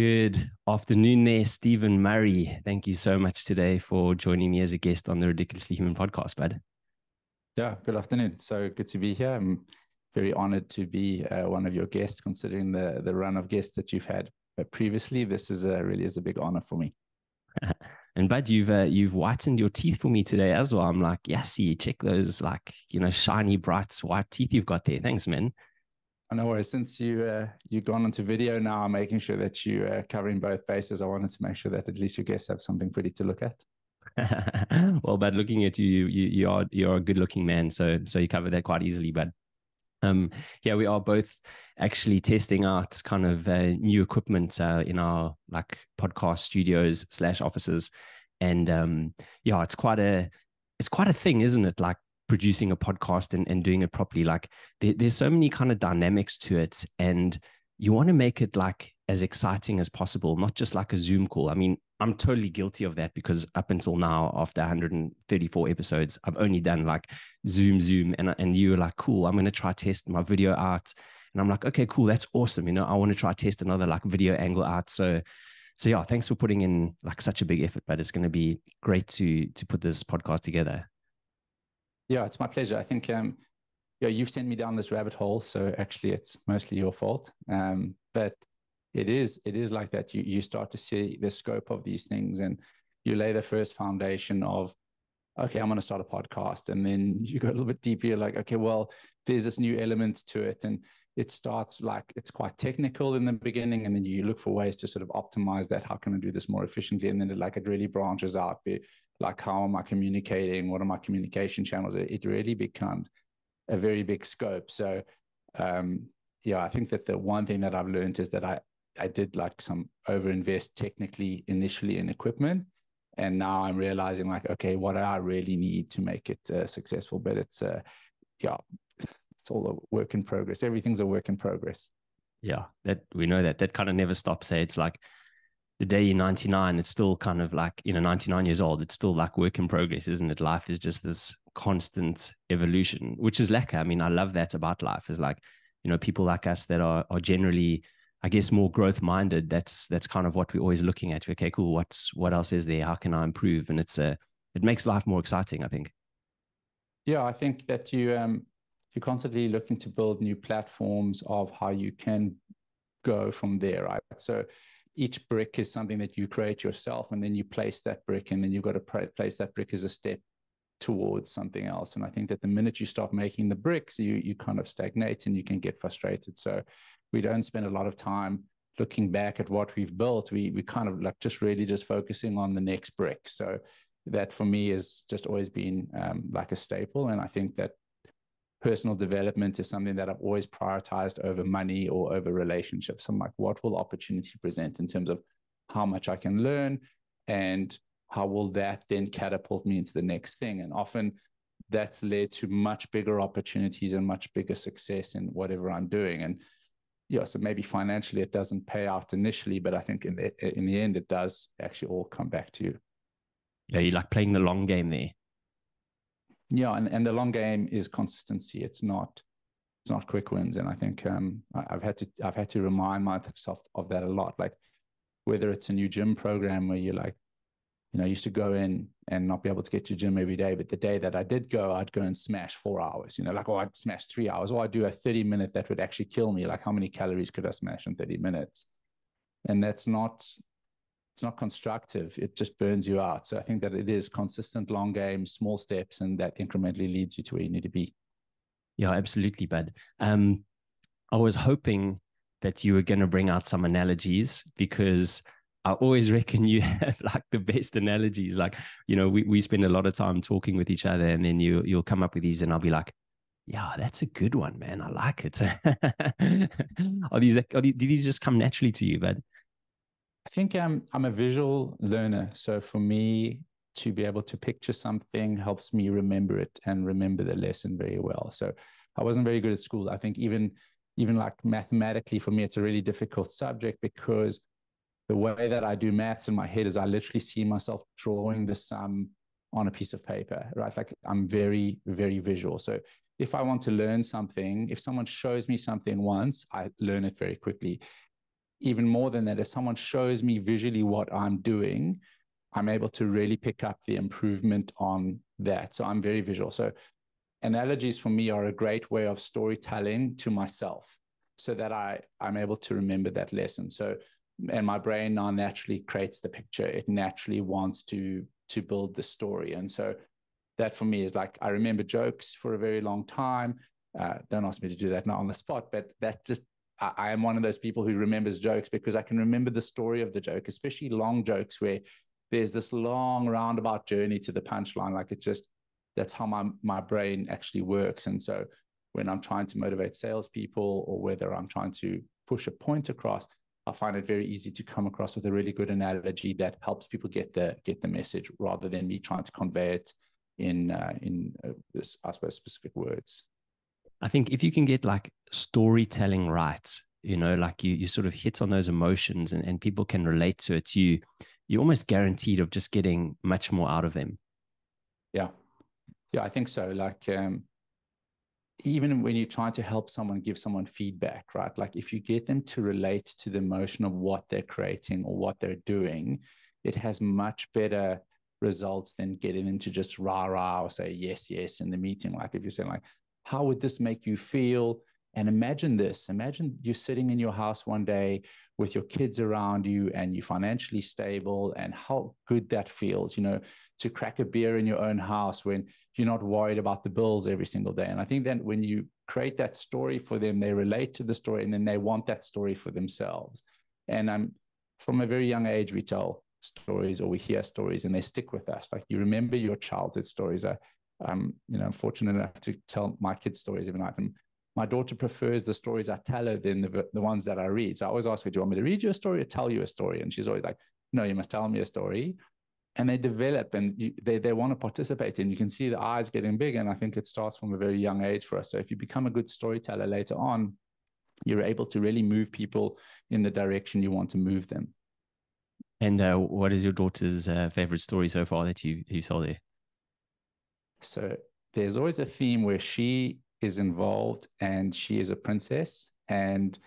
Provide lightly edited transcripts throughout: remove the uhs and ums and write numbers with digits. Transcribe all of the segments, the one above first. Good afternoon there, Stephen Murray. Thank you so much today for joining me as a guest on the Ridiculously Human podcast, bud. Yeah, good afternoon. So good to be here. I'm very honored to be one of your guests, considering the run of guests that you've had previously. This is really a big honor for me. And bud, you've whitened your teeth for me today as well. I'm like, yeah, see, check those shiny, bright, white teeth you've got there. Thanks, man. I know, worries. Since you've gone onto video now, I'm making sure that you're covering both bases. I wanted to make sure that at least your guests have something pretty to look at. Well, bud, looking at you are a good-looking man, so you cover that quite easily, bud. Yeah, we are both actually testing out kind of new equipment in our podcast studios / offices, and yeah, it's quite a thing, isn't it? Like producing a podcast and doing it properly. Like there's so many kind of dynamics to it, and you want to make it like as exciting as possible, not just like a Zoom call. I mean, I'm totally guilty of that, because up until now, after 134 episodes, I've only done like Zoom, and you were like, cool, I'm going to try test my video out. And I'm like, okay, cool, that's awesome. You know, I want to try test another like video angle out. So yeah, thanks for putting in like such a big effort, but it's going to be great to put this podcast together. Yeah, it's my pleasure. I think you've sent me down this rabbit hole, so actually it's mostly your fault. But it is like that. You start to see the scope of these things, and you lay the first foundation of, okay, I'm going to start a podcast. And then you go a little bit deeper. You're like, okay, well, there's this new element to it. And it starts like it's quite technical in the beginning. And then you look for ways to sort of optimize that. How can I do this more efficiently? And then it really branches out. Like, how am I communicating? What are my communication channels? It really becomes a very big scope. So, yeah, I think that the one thing that I've learned is that I did like some overinvest technically initially in equipment. And now I'm realizing like, okay, what do I really need to make it successful? But it's all a work in progress. Everything's a work in progress. Yeah, that we know that kind of never stops. It's like, the day you're 99, it's still kind of like, 99 years old, it's still like work in progress, isn't it? Life is just this constant evolution, which is lekker. I mean, I love that about life, is like, people like us that are generally, I guess, more growth minded. That's kind of what we're always looking at. Okay, cool. What else is there? How can I improve? And it makes life more exciting, I think. Yeah, I think that you're constantly looking to build new platforms of how you can go from there, right? So each brick is something that you create yourself, and then you place that brick, and then you've got to place that brick as a step towards something else. And I think that the minute you stop making the bricks, you kind of stagnate and you can get frustrated. So we don't spend a lot of time looking back at what we've built. We kind of like just focusing on the next brick. So that for me has just always been like a staple. And I think that personal development is something that I've always prioritized over money or over relationships. I'm like, what will opportunity present in terms of how much I can learn, and how will that then catapult me into the next thing? And often that's led to much bigger opportunities and much bigger success in whatever I'm doing. And yeah, so maybe financially it doesn't pay out initially, but I think in the end, it does actually all come back to you. Yeah, you're like playing the long game there. Yeah, and the long game is consistency. It's not quick wins, and I think I've had to remind myself of that a lot. Like whether it's a new gym program where you're like, I used to go in and not be able to get to gym every day, but the day that I did go, I'd go and smash 4 hours. I'd smash 3 hours, or I'd do a 30-minute that would actually kill me. Like how many calories could I smash in 30 minutes? And it's not constructive. It just burns you out. So I think that it is consistent, long game, small steps, and that incrementally leads you to where you need to be. Yeah, absolutely, bud. I was hoping that you were going to bring out some analogies, because I always reckon you have like the best analogies. Like, we spend a lot of time talking with each other, and then you'll come up with these, and I'll be like, yeah, that's a good one, man. I like it. Did these just come naturally to you, bud? I think I'm a visual learner. So for me to be able to picture something helps me remember it and remember the lesson very well. So I wasn't very good at school. I think even like mathematically for me, it's a really difficult subject, because the way that I do maths in my head is I literally see myself drawing the sum on a piece of paper, right? Like I'm very, very visual. So if I want to learn something, if someone shows me something once, I learn it very quickly. even more than that, if someone shows me visually what I'm doing, I'm able to really pick up the improvement on that. So I'm very visual. So analogies for me are a great way of storytelling to myself so that I'm able to remember that lesson. So, and my brain now naturally creates the picture. It naturally wants to build the story. And so that for me is like, I remember jokes for a very long time. Don't ask me to do that now on the spot, but that just, I am one of those people who remembers jokes because I can remember the story of the joke, especially long jokes where there's this long roundabout journey to the punchline. Like it just, that's how my brain actually works. And so when I'm trying to motivate salespeople or whether I'm trying to push a point across, I find it very easy to come across with a really good analogy that helps people get the message rather than me trying to convey it in I suppose, specific words. I think if you can get like storytelling right, you know, like you sort of hit on those emotions and people can relate to it, you're almost guaranteed of just getting much more out of them. Yeah. Yeah, I think so. Like even when you're trying to help someone, give someone feedback, right? Like if you get them to relate to the emotion of what they're creating or what they're doing, it has much better results than getting them to just rah-rah or say yes, yes in the meeting. Like if you're saying like, how would this make you feel? And imagine this. Imagine you're sitting in your house one day with your kids around you and you're financially stable and how good that feels, you know, to crack a beer in your own house when you're not worried about the bills every single day. And I think that when you create that story for them, they relate to the story and then they want that story for themselves. And from a very young age, we tell stories or we hear stories and they stick with us. Like you remember your childhood stories. You know, I'm fortunate enough to tell my kids stories every night. And my daughter prefers the stories I tell her than the ones that I read. So I always ask her, do you want me to read you a story or tell you a story? And she's always like, no, you must tell me a story. And they develop and they want to participate. And you can see the eyes getting bigger. And I think it starts from a very young age for us. So if you become a good storyteller later on, you're able to really move people in the direction you want to move them. And what is your daughter's favorite story so far that you saw there? So there's always a theme where she is involved and she is a princess and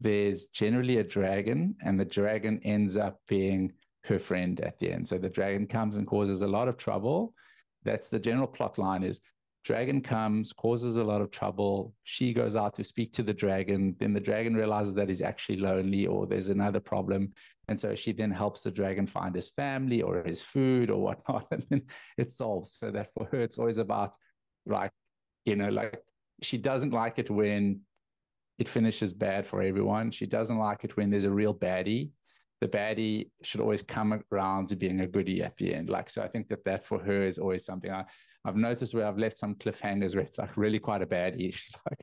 there's generally a dragon and the dragon ends up being her friend at the end. So the dragon comes and causes a lot of trouble. That's the general plot line is dragon comes, causes a lot of trouble. She goes out to speak to the dragon. Then the dragon realizes that he's actually lonely or there's another problem. And so she then helps the dragon find his family or his food or whatnot. And then it solves. So that for her, it's always about, right, you know, like she doesn't like it when it finishes bad for everyone. She doesn't like it when there's a real baddie. The baddie should always come around to being a goodie at the end. Like, so I think that for her is always something I've noticed where I've left some cliffhangers where it's like really quite a baddie, like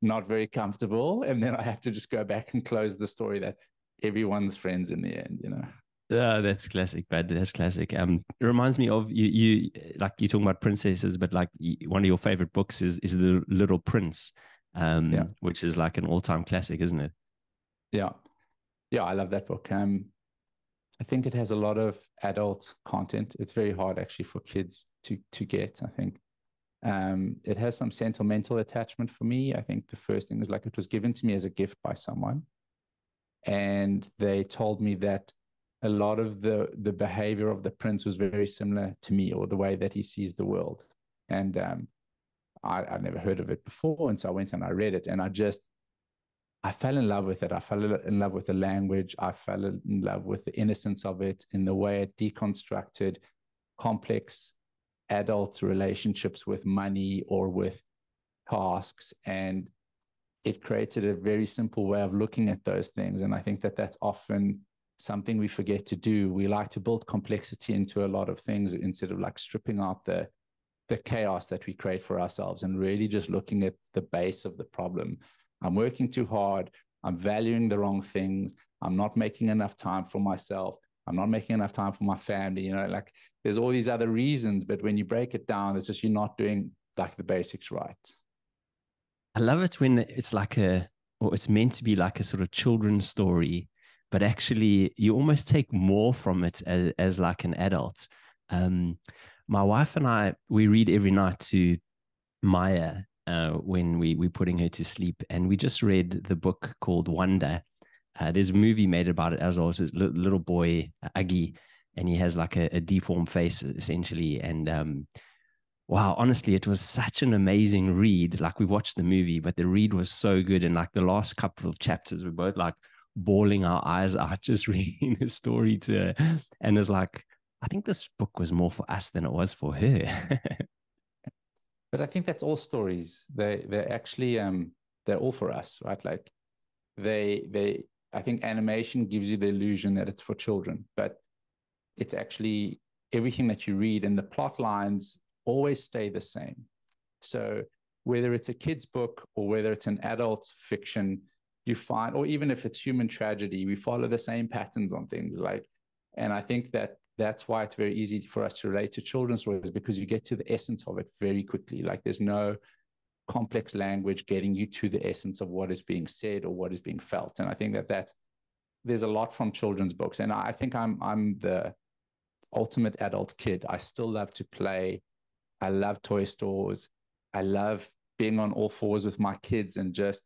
not very comfortable. And then I have to just go back and close the story that everyone's friends in the end, you know? Yeah, that's classic, bad. That's classic. It reminds me of you like you're talking about princesses, but like one of your favorite books is The Little Prince, which is like an all-time classic, isn't it? Yeah. Yeah, I love that book. I think it has a lot of adult content. It's very hard actually for kids to get, I think. It has some sentimental attachment for me. I think the first thing is like it was given to me as a gift by someone. And they told me that a lot of the behavior of the prince was very similar to me or the way that he sees the world. And I never heard of it before. And so I went and I read it and I fell in love with it. I fell in love with the language. I fell in love with the innocence of it in the way it deconstructed complex adult relationships with money or with tasks. And it created a very simple way of looking at those things. And I think that that's often something we forget to do. We like to build complexity into a lot of things instead of like stripping out the chaos that we create for ourselves and really just looking at the base of the problem. I'm working too hard. I'm valuing the wrong things. I'm not making enough time for myself. I'm not making enough time for my family. You know, like there's all these other reasons, but when you break it down, it's just, you're not doing like the basics right. I love it when it's like it's meant to be like a sort of children's story, but actually you almost take more from it as like an adult. My wife and I, we read every night to Maya, when we're putting her to sleep. And we just read the book called Wonder, There's a movie made about it as well. So it's little boy Aggie, and he has like a deformed face essentially. And wow, honestly, it was such an amazing read. Like, we watched the movie, but the read was so good. And like the last couple of chapters, we're both like bawling our eyes out just reading the story to her. And it's like, I think this book was more for us than it was for her. But I think that's all stories. They're actually they're all for us, right? Like they I think animation gives you the illusion that it's for children, but it's actually everything that you read, and the plot lines always stay the same. So whether it's a kid's book or whether it's an adult fiction, you find, or even if it's human tragedy, we follow the same patterns on things. Like, and I think that that's why it's very easy for us to relate to children's stories, because you get to the essence of it very quickly. Like, there's no complex language getting you to the essence of what is being said or what is being felt. And I think that there's a lot from children's books. And I think I'm the ultimate adult kid. I still love to play. I love toy stores. I love being on all fours with my kids and just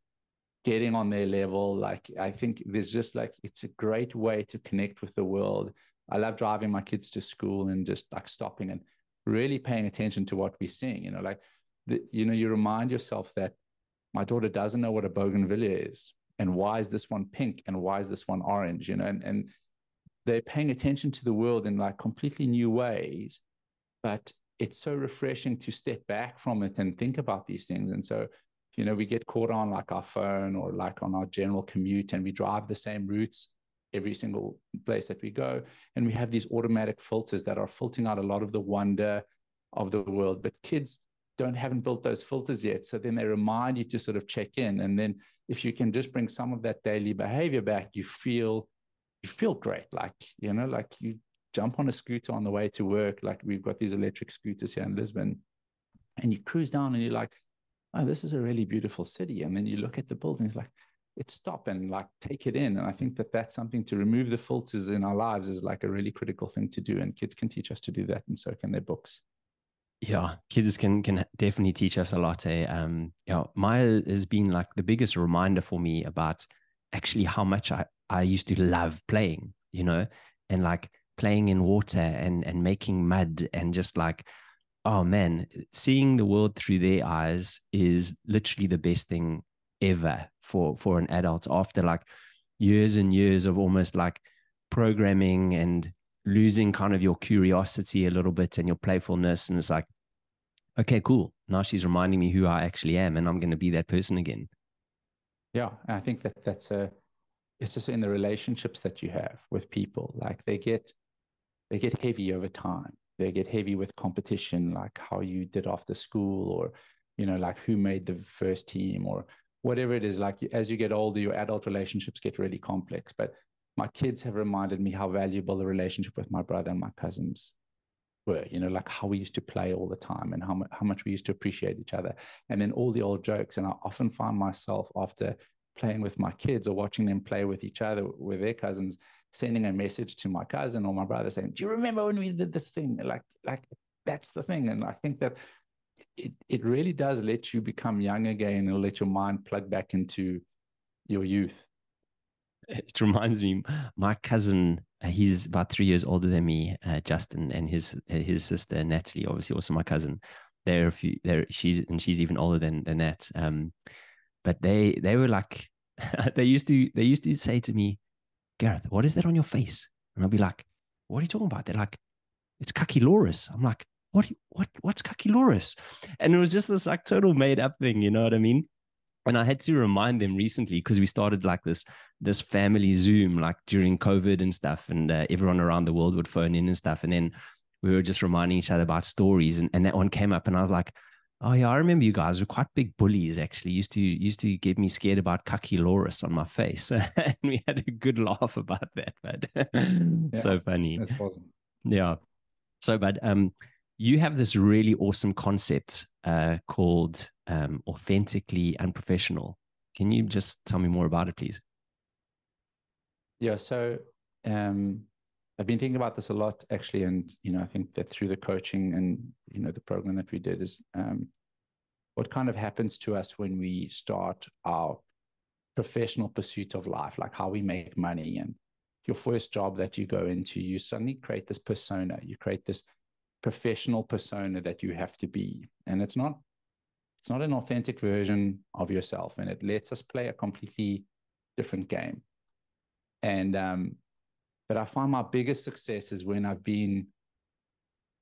getting on their level. Like, I think there's just like, it's a great way to connect with the world. I love driving my kids to school and just like stopping and really paying attention to what we're seeing. You know, like, you remind yourself that my daughter doesn't know what a bougainvillea is, and why is this one pink and why is this one orange, you know, and they're paying attention to the world in like completely new ways, but it's so refreshing to step back from it and think about these things. And so, you know, we get caught on like our phone or like on our general commute, and we drive the same routes every single place that we go. And we have these automatic filters that are filtering out a lot of the wonder of the world. But kids haven't built those filters yet. So then they remind you to sort of check in. And then if you can just bring some of that daily behavior back, you feel great. Like, you know, like you jump on a scooter on the way to work. Like, we've got these electric scooters here in Lisbon, and you cruise down and you're like, oh, this is a really beautiful city. And then you look at the buildings, like, it's stop and like take it in. And I think that that's something to remove the filters in our lives is like a really critical thing to do. And kids can teach us to do that. And so can their books. Yeah, kids can definitely teach us a lot. Yeah, Maya has been like the biggest reminder for me about actually how much I used to love playing, you know, and like playing in water and making mud and just like, oh man, seeing the world through their eyes is literally the best thing ever for an adult, after like years and years of almost like programming and losing kind of your curiosity a little bit and your playfulness. And it's like, okay, cool, now she's reminding me who I actually am, and I'm going to be that person again. Yeah, I think that it's just in the relationships that you have with people. Like, they get heavy over time. They get heavy with competition, like how you did after school, or, you know, like who made the first team or whatever it is. Like, as you get older, your adult relationships get really complex. But my kids have reminded me how valuable the relationship with my brother and my cousins were, you know, like how we used to play all the time and how much we used to appreciate each other. And then all the old jokes. And I often find myself after playing with my kids or watching them play with each other, with their cousins, sending a message to my cousin or my brother saying, do you remember when we did this thing? Like that's the thing. And I think that it really does let you become young again. It'll let your mind plug back into your youth. It reminds me, my cousin, he's about 3 years older than me, Justin, and his sister Natalie, obviously also my cousin. She's even older than that. But they were like, they used to say to me, Gareth, what is that on your face? And I'll be like, what are you talking about? They're like, it's Kakiloris. I'm like, what's Kakiloris? And it was just this like total made up thing, you know what I mean? And I had to remind them recently, because we started like this family Zoom, like during COVID and stuff, and everyone around the world would phone in and stuff. And then we were just reminding each other about stories, and that one came up, and I was like, oh yeah, I remember you guys were quite big bullies actually. Used to get me scared about Kakiloris on my face. And we had a good laugh about that, bud. Yeah, so funny. That's awesome. Yeah. So, bud, you have this really awesome concept called Authentically Unprofessional. Can you just tell me more about it, please? Yeah, so I've been thinking about this a lot, actually. And, you know, I think that through the coaching and, you know, the program that we did is what kind of happens to us when we start our professional pursuit of life, like how we make money. And your first job that you go into, you suddenly create this persona, you create this professional persona that you have to be. And it's not an authentic version of yourself. And it lets us play a completely different game. And, but I find my biggest success is when I've been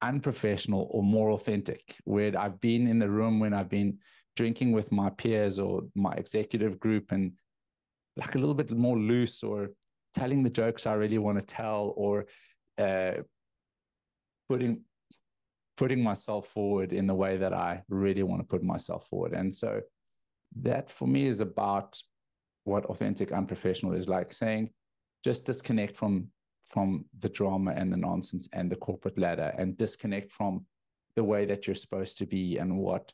unprofessional or more authentic, where I've been in the room, when I've been drinking with my peers or my executive group, and like a little bit more loose, or telling the jokes I really want to tell, or putting myself forward in the way that I really want to put myself forward. And so that for me is about what authentic unprofessional is, like saying, just disconnect from the drama and the nonsense and the corporate ladder, and disconnect from the way that you're supposed to be and what,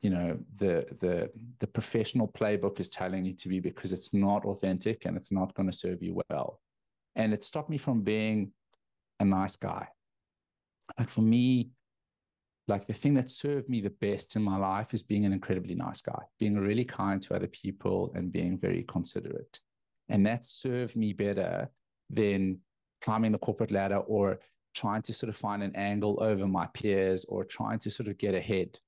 you know, the professional playbook is telling you to be, because it's not authentic and it's not going to serve you well. And it stopped me from being a nice guy. Like for me, like the thing that served me the best in my life is being an incredibly nice guy, being really kind to other people and being very considerate. And that served me better than climbing the corporate ladder or trying to sort of find an angle over my peers or trying to sort of get ahead.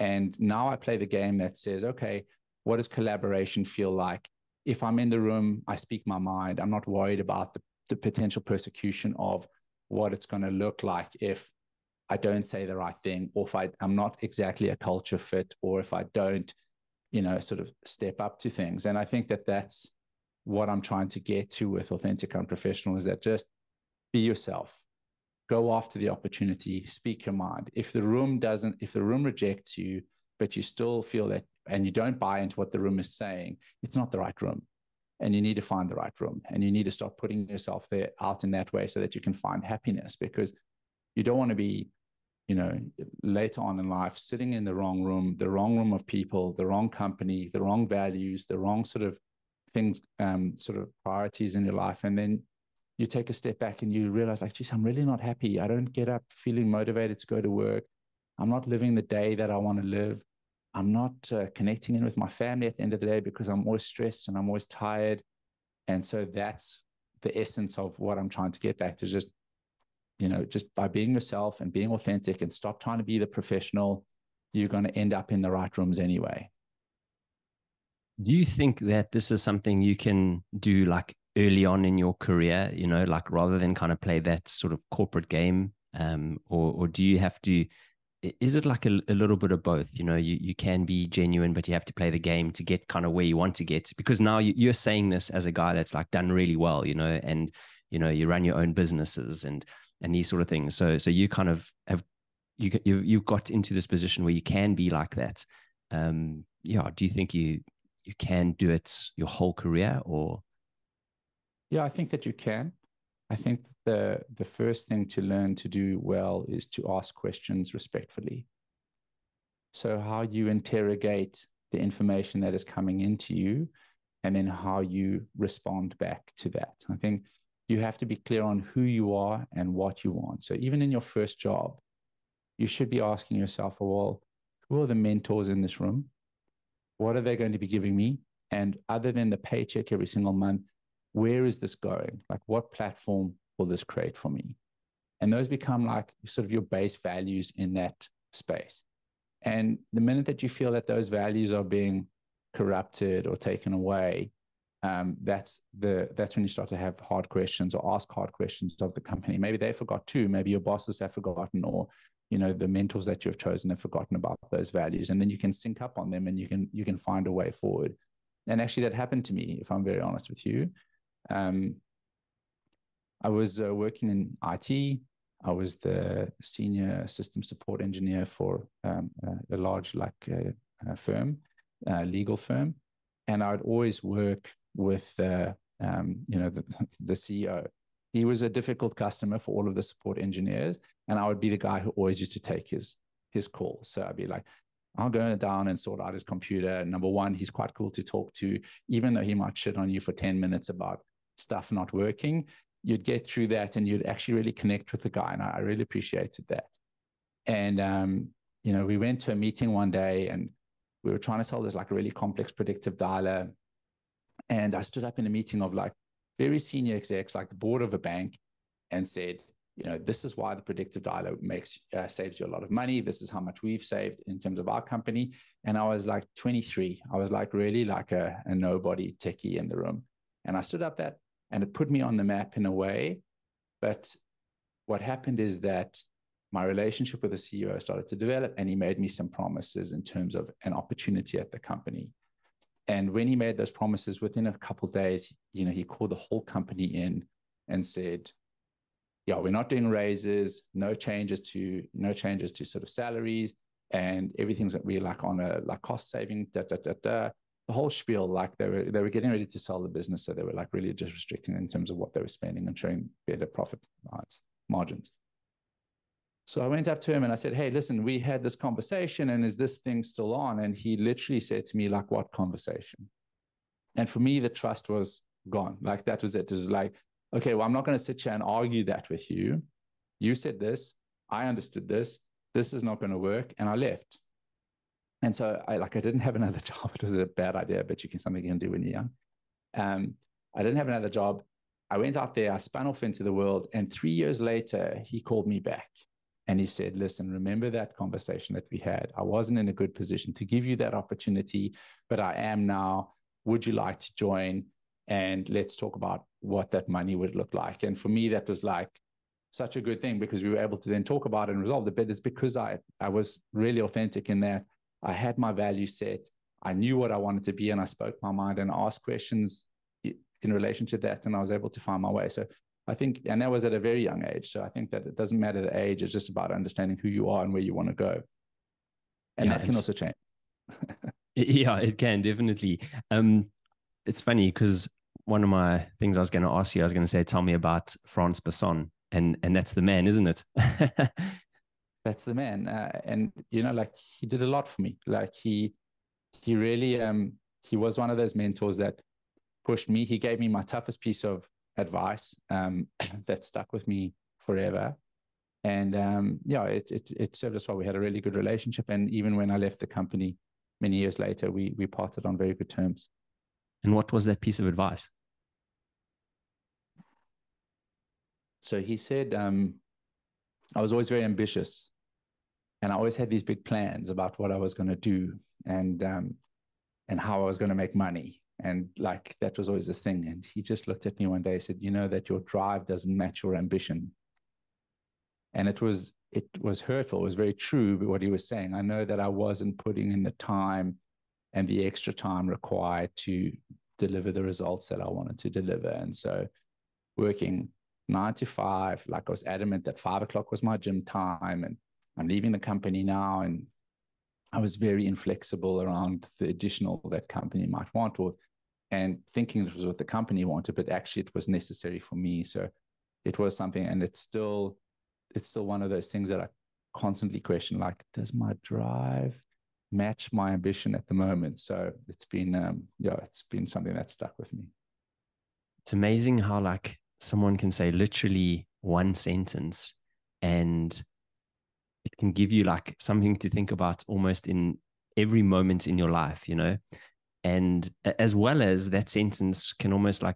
And now I play the game that says, okay, what does collaboration feel like? If I'm in the room, I speak my mind. I'm not worried about the potential persecution of what it's going to look like if I don't say the right thing, or if I'm not exactly a culture fit, or if I don't, you know, sort of step up to things. And I think that that's what I'm trying to get to with authentic unprofessional, is that just be yourself, go after the opportunity, speak your mind. If the room rejects you, but you still feel that, and you don't buy into what the room is saying, it's not the right room. And you need to find the right room, and you need to start putting yourself there out in that way so that you can find happiness, because you don't want to be, you know, later on in life, sitting in the wrong room of people, the wrong company, the wrong values, the wrong sort of things, sort of priorities in your life. And then you take a step back and you realize, like, geez, I'm really not happy. I don't get up feeling motivated to go to work. I'm not living the day that I want to live. I'm not connecting in with my family at the end of the day because I'm always stressed and I'm always tired. And so that's the essence of what I'm trying to get back to, just, you know, just by being yourself and being authentic and stop trying to be the professional, you're going to end up in the right rooms anyway. Do you think that this is something you can do like early on in your career, you know, like rather than kind of play that sort of corporate game, or do you have to, is it like a little bit of both? You know, you can be genuine, but you have to play the game to get kind of where you want to get, because now you're saying this as a guy that's like done really well, you know, and, you know, you run your own businesses and these sort of things. So you kind of have, you've got into this position where you can be like that. Yeah. Do you think you can do it your whole career, or? Yeah, I think that you can. I think the first thing to learn to do well is to ask questions respectfully. So how you interrogate the information that is coming into you, and then how you respond back to that. I think you have to be clear on who you are and what you want. So even in your first job, you should be asking yourself, well, who are the mentors in this room? What are they going to be giving me? And other than the paycheck every single month, where is this going? Like, what platform will this create for me? And those become like sort of your base values in that space. And the minute that you feel that those values are being corrupted or taken away, that's when you start to have hard questions, or ask hard questions of the company. Maybe they forgot too. Maybe your bosses have forgotten, or, you know, the mentors that you have chosen have forgotten about those values. And then you can sync up on them, and you can find a way forward. And actually, that happened to me, if I'm very honest with you. I was working in IT. I was the senior system support engineer for a large firm, legal firm. And I would always work with, the CEO. He was a difficult customer for all of the support engineers. And I would be the guy who always used to take his calls. So I'd be like, I'll go down and sort out his computer. Number one, he's quite cool to talk to, even though he might shit on you for 10 minutes about stuff not working. You'd get through that and you'd actually really connect with the guy. And I really appreciated that. And, you know, we went to a meeting one day and we were trying to sell this like a really complex predictive dialer. And I stood up in a meeting of like very senior execs, like the board of a bank, and said, you know, this is why the predictive dialer makes saves you a lot of money. This is how much we've saved in terms of our company. And I was like 23. I was like really like a nobody techie in the room. And I stood up that, and it put me on the map in a way. But what happened is that my relationship with the CEO started to develop, and he made me some promises in terms of an opportunity at the company. And when he made those promises, within a couple of days, you know, he called the whole company in and said, yeah, we're not doing raises, no changes to sort of salaries, and everything's that we're like on a like cost saving, the whole spiel. Like they were getting ready to sell the business, so they were like really just restricting in terms of what they were spending and showing better profit margins. So I went up to him and I said, hey, listen, we had this conversation, and is this thing still on? And he literally said to me, like, what conversation? And for me, the trust was gone. Like, that was it. It was like, okay, well, I'm not going to sit here and argue that with you. You said this. I understood this. This is not going to work. And I left. And so I didn't have another job. It was a bad idea, but something you can do when you're young. I didn't have another job. I went out there. I spun off into the world. And 3 years later, he called me back. And he said, listen, remember that conversation that we had? I wasn't in a good position to give you that opportunity, but I am now. Would you like to join? And let's talk about what that money would look like. And for me, that was like such a good thing, because we were able to then talk about it and resolve it. But it's because I was really authentic in that I had my value set. I knew what I wanted to be, and I spoke my mind and asked questions in relation to that. And I was able to find my way. So I think, and that was at a very young age. So I think that it doesn't matter the age. It's just about understanding who you are and where you want to go. And that can also change. Yeah, it can definitely. It's funny because one of my things I was going to ask you, I was going to say, tell me about Franz Besson. And that's the man, isn't it? That's the man. And, you know, like, he did a lot for me. Like he really, he was one of those mentors that pushed me. He gave me my toughest piece of advice that stuck with me forever, and it served us well. We had a really good relationship, and even when I left the company many years later, we parted on very good terms. And what was that piece of advice? So he said, I was always very ambitious, and I always had these big plans about what I was going to do and how I was going to make money. And like, that was always this thing. And he just looked at me one day and said, you know, that your drive doesn't match your ambition. And it was hurtful. It was very true, but what he was saying, I know that I wasn't putting in the time and the extra time required to deliver the results that I wanted to deliver. And so working 9 to 5, like, I was adamant that 5 o'clock was my gym time, and I'm leaving the company now. And I was very inflexible around the additional that company might want, and thinking this was what the company wanted, but actually it was necessary for me. So it was something, and it's still one of those things that I constantly question, like, does my drive match my ambition at the moment? So it's been something that stuck with me. It's amazing how, like, someone can say literally one sentence, and it can give you like something to think about almost in every moment in your life, you know, and as well as that sentence can almost like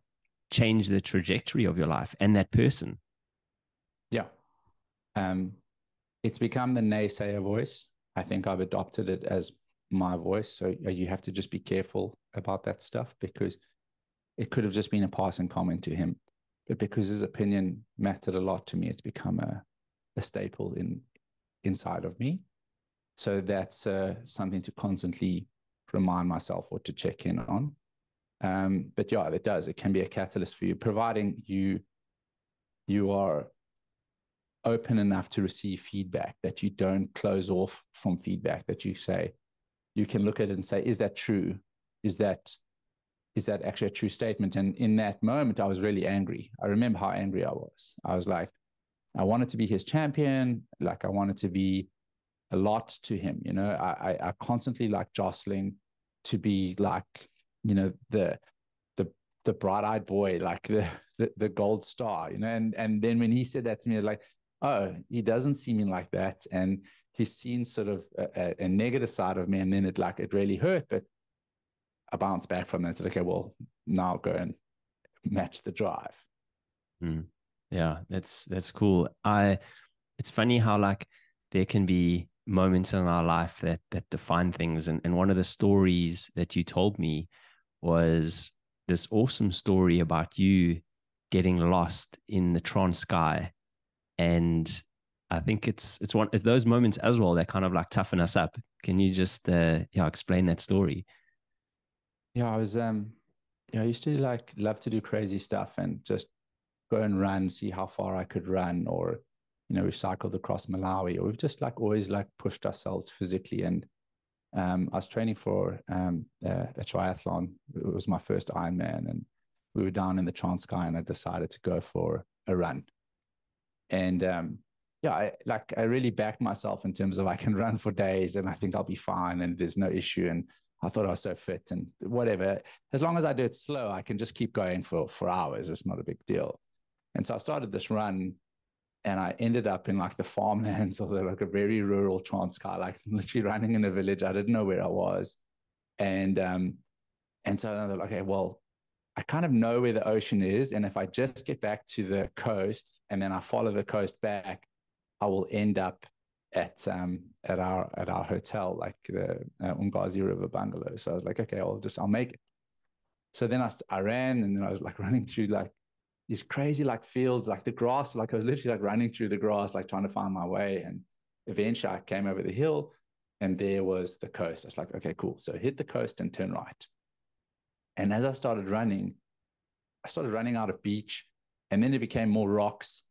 change the trajectory of your life and that person. Yeah. It's become the naysayer voice. I think I've adopted it as my voice. So you have to just be careful about that stuff, because it could have just been a passing comment to him, but because his opinion mattered a lot to me, it's become a staple inside of me. So that's something to constantly remind myself or to check in on. But yeah, it does. It can be a catalyst for you, providing you are open enough to receive feedback, that you don't close off from feedback, that you say, you can look at it and say, is that true? Is that actually a true statement? And in that moment, I was really angry. I remember how angry I was. I was like, I wanted to be his champion. Like, I wanted to be a lot to him. You know, I constantly like jostling to be like, you know, the bright-eyed boy, like the gold star, you know, and then when he said that to me, like, oh, he doesn't see me like that. And he's seen sort of a negative side of me. And then it really hurt, but I bounced back from that and said, okay, well, now go and match the drive. Mm. Yeah, that's cool. It's funny how like there can be moments in our life that define things. And one of the stories that you told me was this awesome story about you getting lost in the Transkai. And I think it's those moments as well that kind of like toughen us up. Can you just explain that story? Yeah, I was I used to like love to do crazy stuff and just go and run, see how far I could run, or we've cycled across Malawi, or we've just like always like pushed ourselves physically. And I was training for a triathlon. It was my first Ironman, and we were down in the Transkai, and I decided to go for a run. And I really backed myself in terms of I can run for days, and I think I'll be fine, and there's no issue. And I thought I was so fit and whatever. As long as I do it slow, I can just keep going for hours. It's not a big deal. And so I started this run. And I ended up in like the farmlands of like a very rural Transkai, like literally running in a village. I didn't know where I was. And so I thought, okay, well, I kind of know where the ocean is. And if I just get back to the coast and then I follow the coast back, I will end up at our hotel, like the Ungazi River Bungalow. So I was like, okay, I'll make it. So then I ran, and then I was like running through like these crazy like fields, like the grass, like I was literally like running through the grass, like trying to find my way. And eventually I came over the hill, and there was the coast. I was like, okay, cool. So hit the coast and turn right. And as I started running out of beach, and then it became more rocks.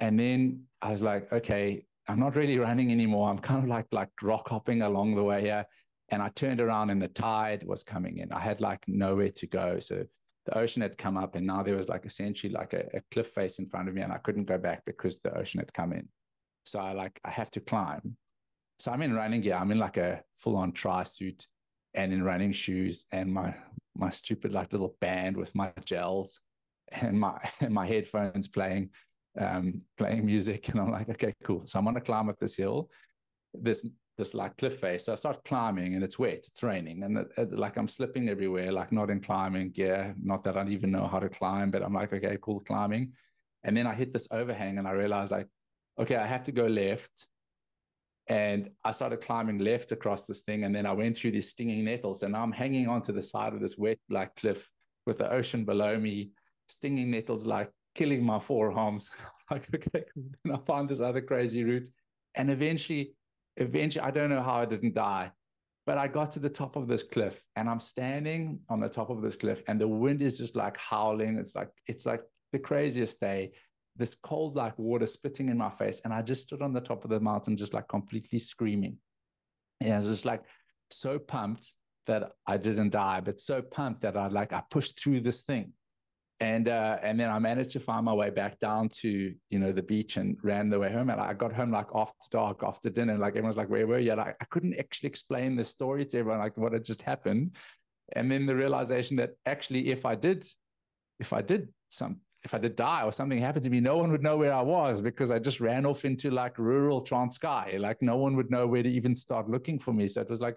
And then I was like, okay, I'm not really running anymore. I'm kind of like rock hopping along the way here. And I turned around, and the tide was coming in. I had like nowhere to go. So the ocean had come up, and now there was like essentially like a cliff face in front of me, and I couldn't go back because the ocean had come in. So I have to climb. So I'm in running gear. I'm in like a full on tri suit and in running shoes, and my stupid like little band with my gels and my headphones playing music. And I'm like, okay, cool. So I'm going to climb up this hill, this like cliff face. So I start climbing, and it's wet, it's raining, and like I'm slipping everywhere, like not in climbing gear, not that I even know how to climb, but I'm like, okay, cool, climbing. And then I hit this overhang, and I realized like, okay, I have to go left. And I started climbing left across this thing, and then I went through these stinging nettles, and now I'm hanging onto the side of this wet like cliff with the ocean below me, stinging nettles like killing my forearms. Like, okay, and I found this other crazy route, and eventually, I don't know how I didn't die, but I got to the top of this cliff, and I'm standing on the top of this cliff, and the wind is just like howling. It's like the craziest day, this cold, like water spitting in my face. And I just stood on the top of the mountain, just like completely screaming. And I was just like, so pumped that I didn't die, but so pumped that I pushed through this thing. And then I managed to find my way back down to, the beach, and ran the way home. And I got home like after dark, after dinner, like everyone's like, where were you? Like, I couldn't actually explain the story to everyone, like what had just happened. And then the realization that actually, if I did die or something happened to me, no one would know where I was, because I just ran off into like rural Transkai. Like no one would know where to even start looking for me. So it was like,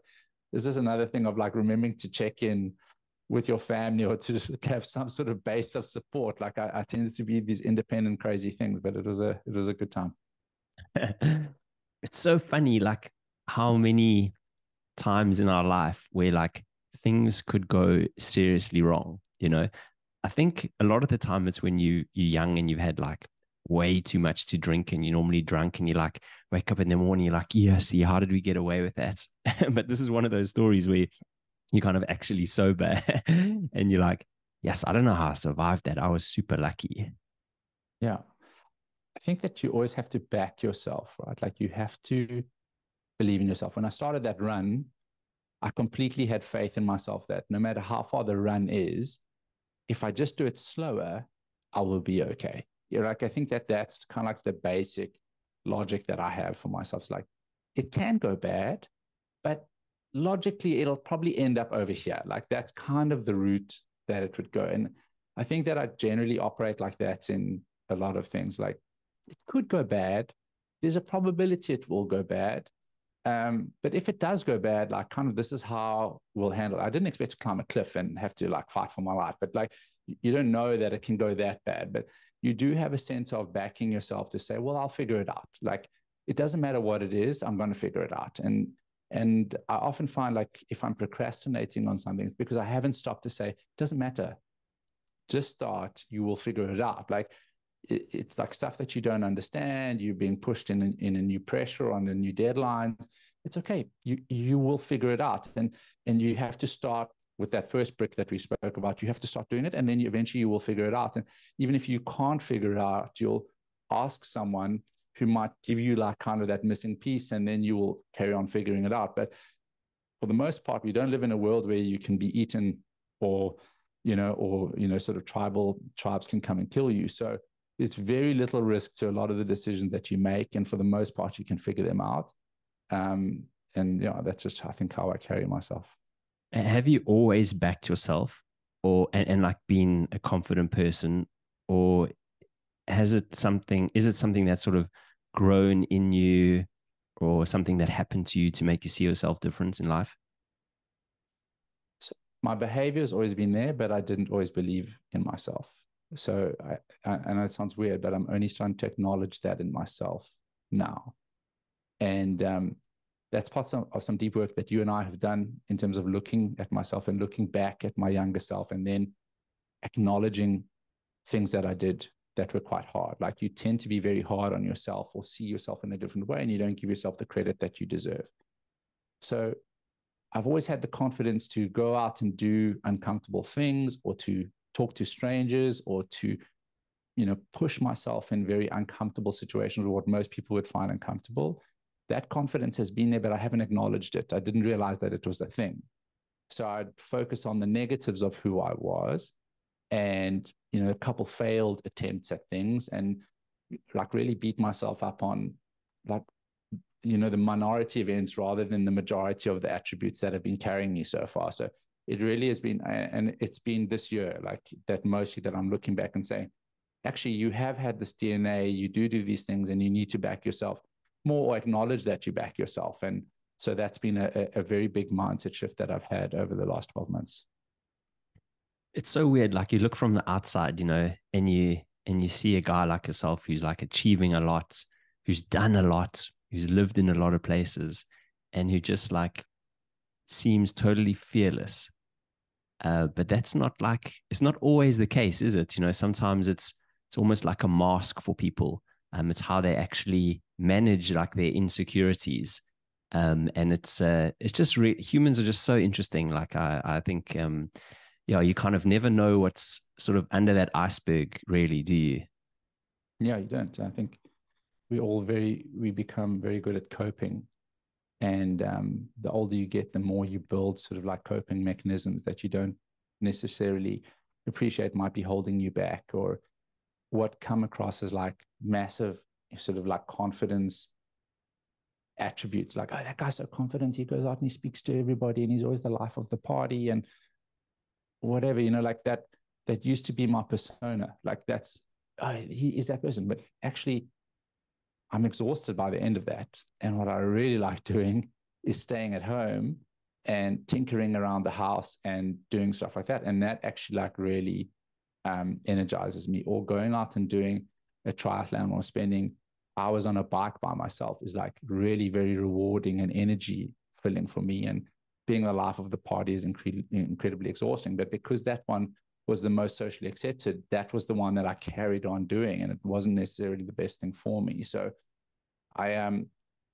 this is another thing of like remembering to check in with your family, or to have some sort of base of support. Like I tended to be these independent, crazy things, but it was a good time. It's so funny, like how many times in our life where like things could go seriously wrong. I think a lot of the time it's when you're young and you've had like way too much to drink, and you're normally drunk, and you like wake up in the morning, you're like, yeah, see, how did we get away with that? But this is one of those stories where you kind of actually sober and you're like, yes, I don't know how I survived that. I was super lucky. Yeah. I think that you always have to back yourself, right? Like you have to believe in yourself. When I started that run, I completely had faith in myself that no matter how far the run is, if I just do it slower, I will be okay. Like, I think that that's kind of like the basic logic that I have for myself. It's like, it can go bad, but logically, it'll probably end up over here. Like that's kind of the route that it would go. And I think that I generally operate like that in a lot of things. Like it could go bad. There's a probability it will go bad. But if it does go bad, like kind of this is how we'll handle it. I didn't expect to climb a cliff and have to like fight for my life, but like you don't know that it can go that bad. But you do have a sense of backing yourself to say, well, I'll figure it out. Like it doesn't matter what it is, I'm going to figure it out. And I often find like if I'm procrastinating on something, it's because I haven't stopped to say, it doesn't matter. Just start, you will figure it out. Like it's like stuff that you don't understand. You're being pushed in a new pressure on a new deadline. It's okay. You will figure it out. And you have to start with that first brick that we spoke about. You have to start doing it. And then eventually you will figure it out. And even if you can't figure it out, you'll ask someone who might give you like kind of that missing piece, and then you will carry on figuring it out. But for the most part, we don't live in a world where you can be eaten or sort of tribes can come and kill you. So there's very little risk to a lot of the decisions that you make. And for the most part, you can figure them out. That's just, I think, how I carry myself. Have you always backed yourself and like been a confident person, or is it something that sort of grown in you, or something that happened to you to make you see yourself different in life? So my behavior has always been there, but I didn't always believe in myself. So I know it sounds weird, but I'm only starting to acknowledge that in myself now. And that's part of some deep work that you and I have done in terms of looking at myself and looking back at my younger self, and then acknowledging things that I did that were quite hard. Like you tend to be very hard on yourself or see yourself in a different way, and you don't give yourself the credit that you deserve. So I've always had the confidence to go out and do uncomfortable things, or to talk to strangers, or to, push myself in very uncomfortable situations, or what most people would find uncomfortable. That confidence has been there, but I haven't acknowledged it. I didn't realize that it was a thing. So I'd focus on the negatives of who I was, and, a couple failed attempts at things, and like really beat myself up on like, the minority events rather than the majority of the attributes that have been carrying me so far. So it really has been, and it's been this year, like that mostly that I'm looking back and saying, actually, you have had this DNA, you do these things, and you need to back yourself more, or acknowledge that you back yourself. And so that's been a very big mindset shift that I've had over the last 12 months. It's so weird. Like you look from the outside, and you see a guy like yourself who's like achieving a lot, who's done a lot, who's lived in a lot of places, and who just like seems totally fearless. But that's not like, it's not always the case, is it? Sometimes it's almost like a mask for people. It's how they actually manage like their insecurities. And it's just humans are just so interesting. Like I think, you kind of never know what's sort of under that iceberg, really, do you? Yeah, you don't. I think we become very good at coping. And the older you get, the more you build sort of like coping mechanisms that you don't necessarily appreciate might be holding you back, or what come across as like massive sort of like confidence attributes. Like, oh, that guy's so confident. He goes out and he speaks to everybody, and he's always the life of the party and whatever, like that used to be my persona. Like that's, oh, he is that person. But actually, I'm exhausted by the end of that. And what I really like doing is staying at home and tinkering around the house and doing stuff like that. And that actually like really energizes me. Or going out and doing a triathlon, or spending hours on a bike by myself is like really very rewarding and energy filling for me. And being the life of the party is incredibly exhausting. But because that one was the most socially accepted, that was the one that I carried on doing, and it wasn't necessarily the best thing for me. So I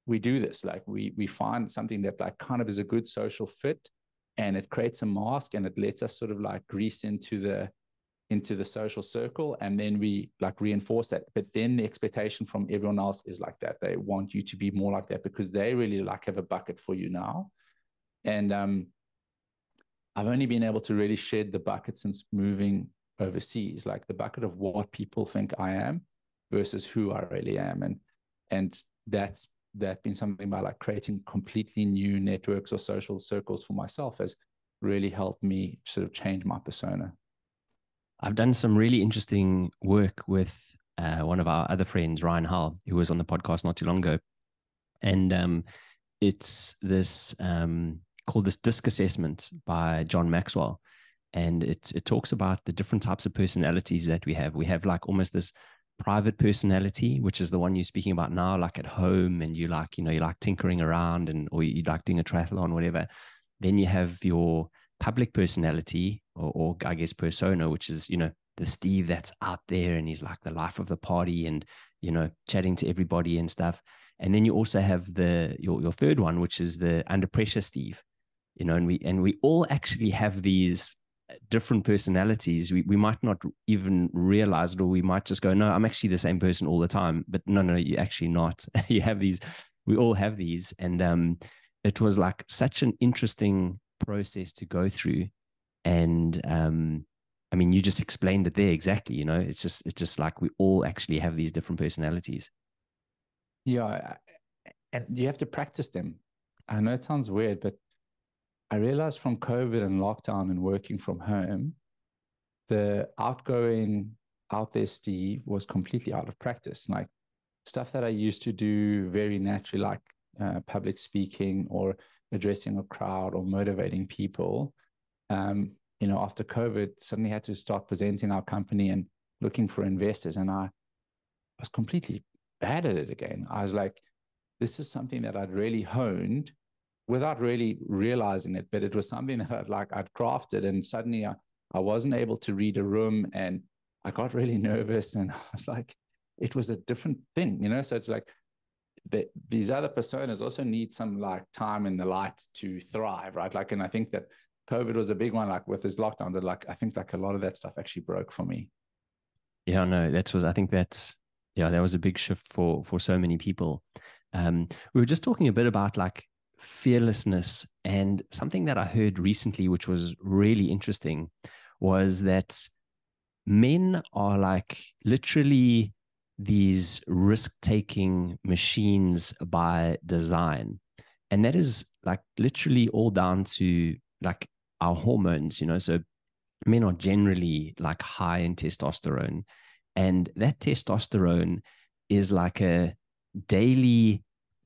we do this, like we find something that like kind of is a good social fit, and it creates a mask, and it lets us sort of like grease into the social circle, and then we like reinforce that. But then the expectation from everyone else is like that they want you to be more like that, because they really like have a bucket for you now. And I've only been able to really shed the bucket since moving overseas, like the bucket of what people think I am versus who I really am. And that's been something about like creating completely new networks or social circles for myself has really helped me sort of change my persona. I've done some really interesting work with one of our other friends, Ryan Hull, who was on the podcast not too long ago. And it's this called this DISC Assessment by John Maxwell. And it talks about the different types of personalities that we have. We have like almost this private personality, which is the one you're speaking about now, like at home, and you like, you know, you like tinkering around, and or you like doing a triathlon, whatever. Then you have your public personality, or I guess persona, which is, you know, the Steve that's out there and he's like the life of the party and, you know, chatting to everybody and stuff. And then you also have your third one, which is the under pressure Steve, you know, and we all actually have these different personalities. We might not even realize it, or we might just go, no, I'm actually the same person all the time. But no, you're actually not. You have these, we all have these. And it was like such an interesting process to go through. And I mean, you just explained it there exactly, you know, it's just like we all actually have these different personalities. Yeah. And you have to practice them. I know it sounds weird, but I realized from COVID and lockdown and working from home, the outgoing out there Steve was completely out of practice. Like stuff that I used to do very naturally, like public speaking or addressing a crowd or motivating people. You know, after COVID, suddenly had to start presenting our company and looking for investors. And I was completely bad at it again. I was like, this is something that I'd really honed without really realizing it, but it was something that I'd crafted, and suddenly I wasn't able to read a room, and I got really nervous, and I was like, it was a different thing, you know? So it's like, these other personas also need some like time in the light to thrive, right? Like, and I think that COVID was a big one, like with this lockdown, that like, I think like a lot of that stuff actually broke for me. Yeah, no, that was a big shift for so many people. We were just talking a bit about like, fearlessness, and something that I heard recently, which was really interesting, was that men are like literally these risk-taking machines by design. And that is like literally all down to like our hormones, you know. So men are generally like high in testosterone, and that testosterone is like a daily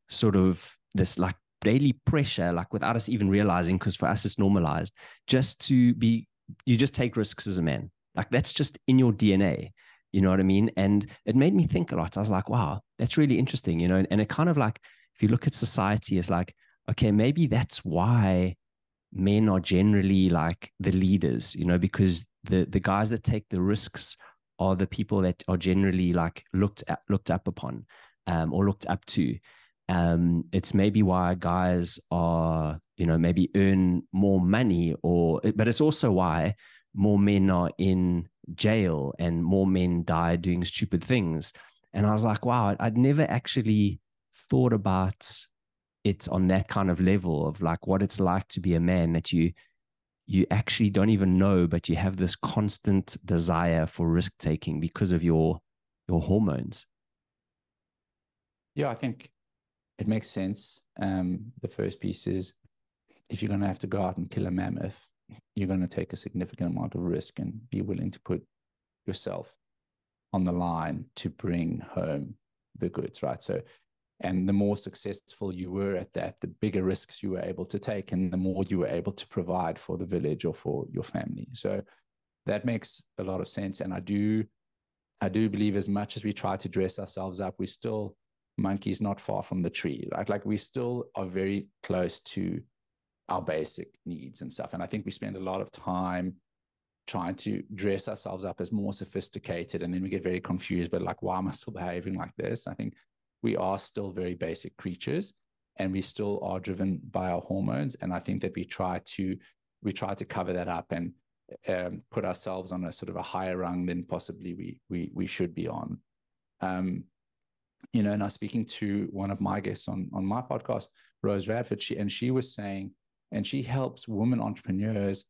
sort of this like daily pressure, like without us even realizing, because for us it's normalized, just to be, you just take risks as a man. Like that's just in your DNA, you know what I mean? And it made me think a lot. I was like, wow, that's really interesting, you know? And it kind of like, if you look at society, it's like, okay, maybe that's why men are generally like the leaders, you know, because the guys that take the risks are the people that are generally like looked up upon or looked up to. It's maybe why guys are, you know, maybe earn more money, but it's also why more men are in jail and more men die doing stupid things. And I was like, wow, I'd never actually thought about it on that kind of level of like what it's like to be a man, that you actually don't even know, but you have this constant desire for risk taking because of your hormones. Yeah, I think it makes sense. The first piece is, if you're going to have to go out and kill a mammoth, you're going to take a significant amount of risk and be willing to put yourself on the line to bring home the goods, right? So, and the more successful you were at that, the bigger risks you were able to take, and the more you were able to provide for the village or for your family. So that makes a lot of sense. And I do believe, as much as we try to dress ourselves up, we still monkeys not far from the tree, right? Like we still are very close to our basic needs and stuff. And I think we spend a lot of time trying to dress ourselves up as more sophisticated. And then we get very confused, but like, why am I still behaving like this? I think we are still very basic creatures, and we still are driven by our hormones. And I think that we try to cover that up and put ourselves on a sort of a higher rung than possibly we should be on. You know, and I was speaking to one of my guests on my podcast, Rose Radford, she was saying, and she helps women entrepreneurs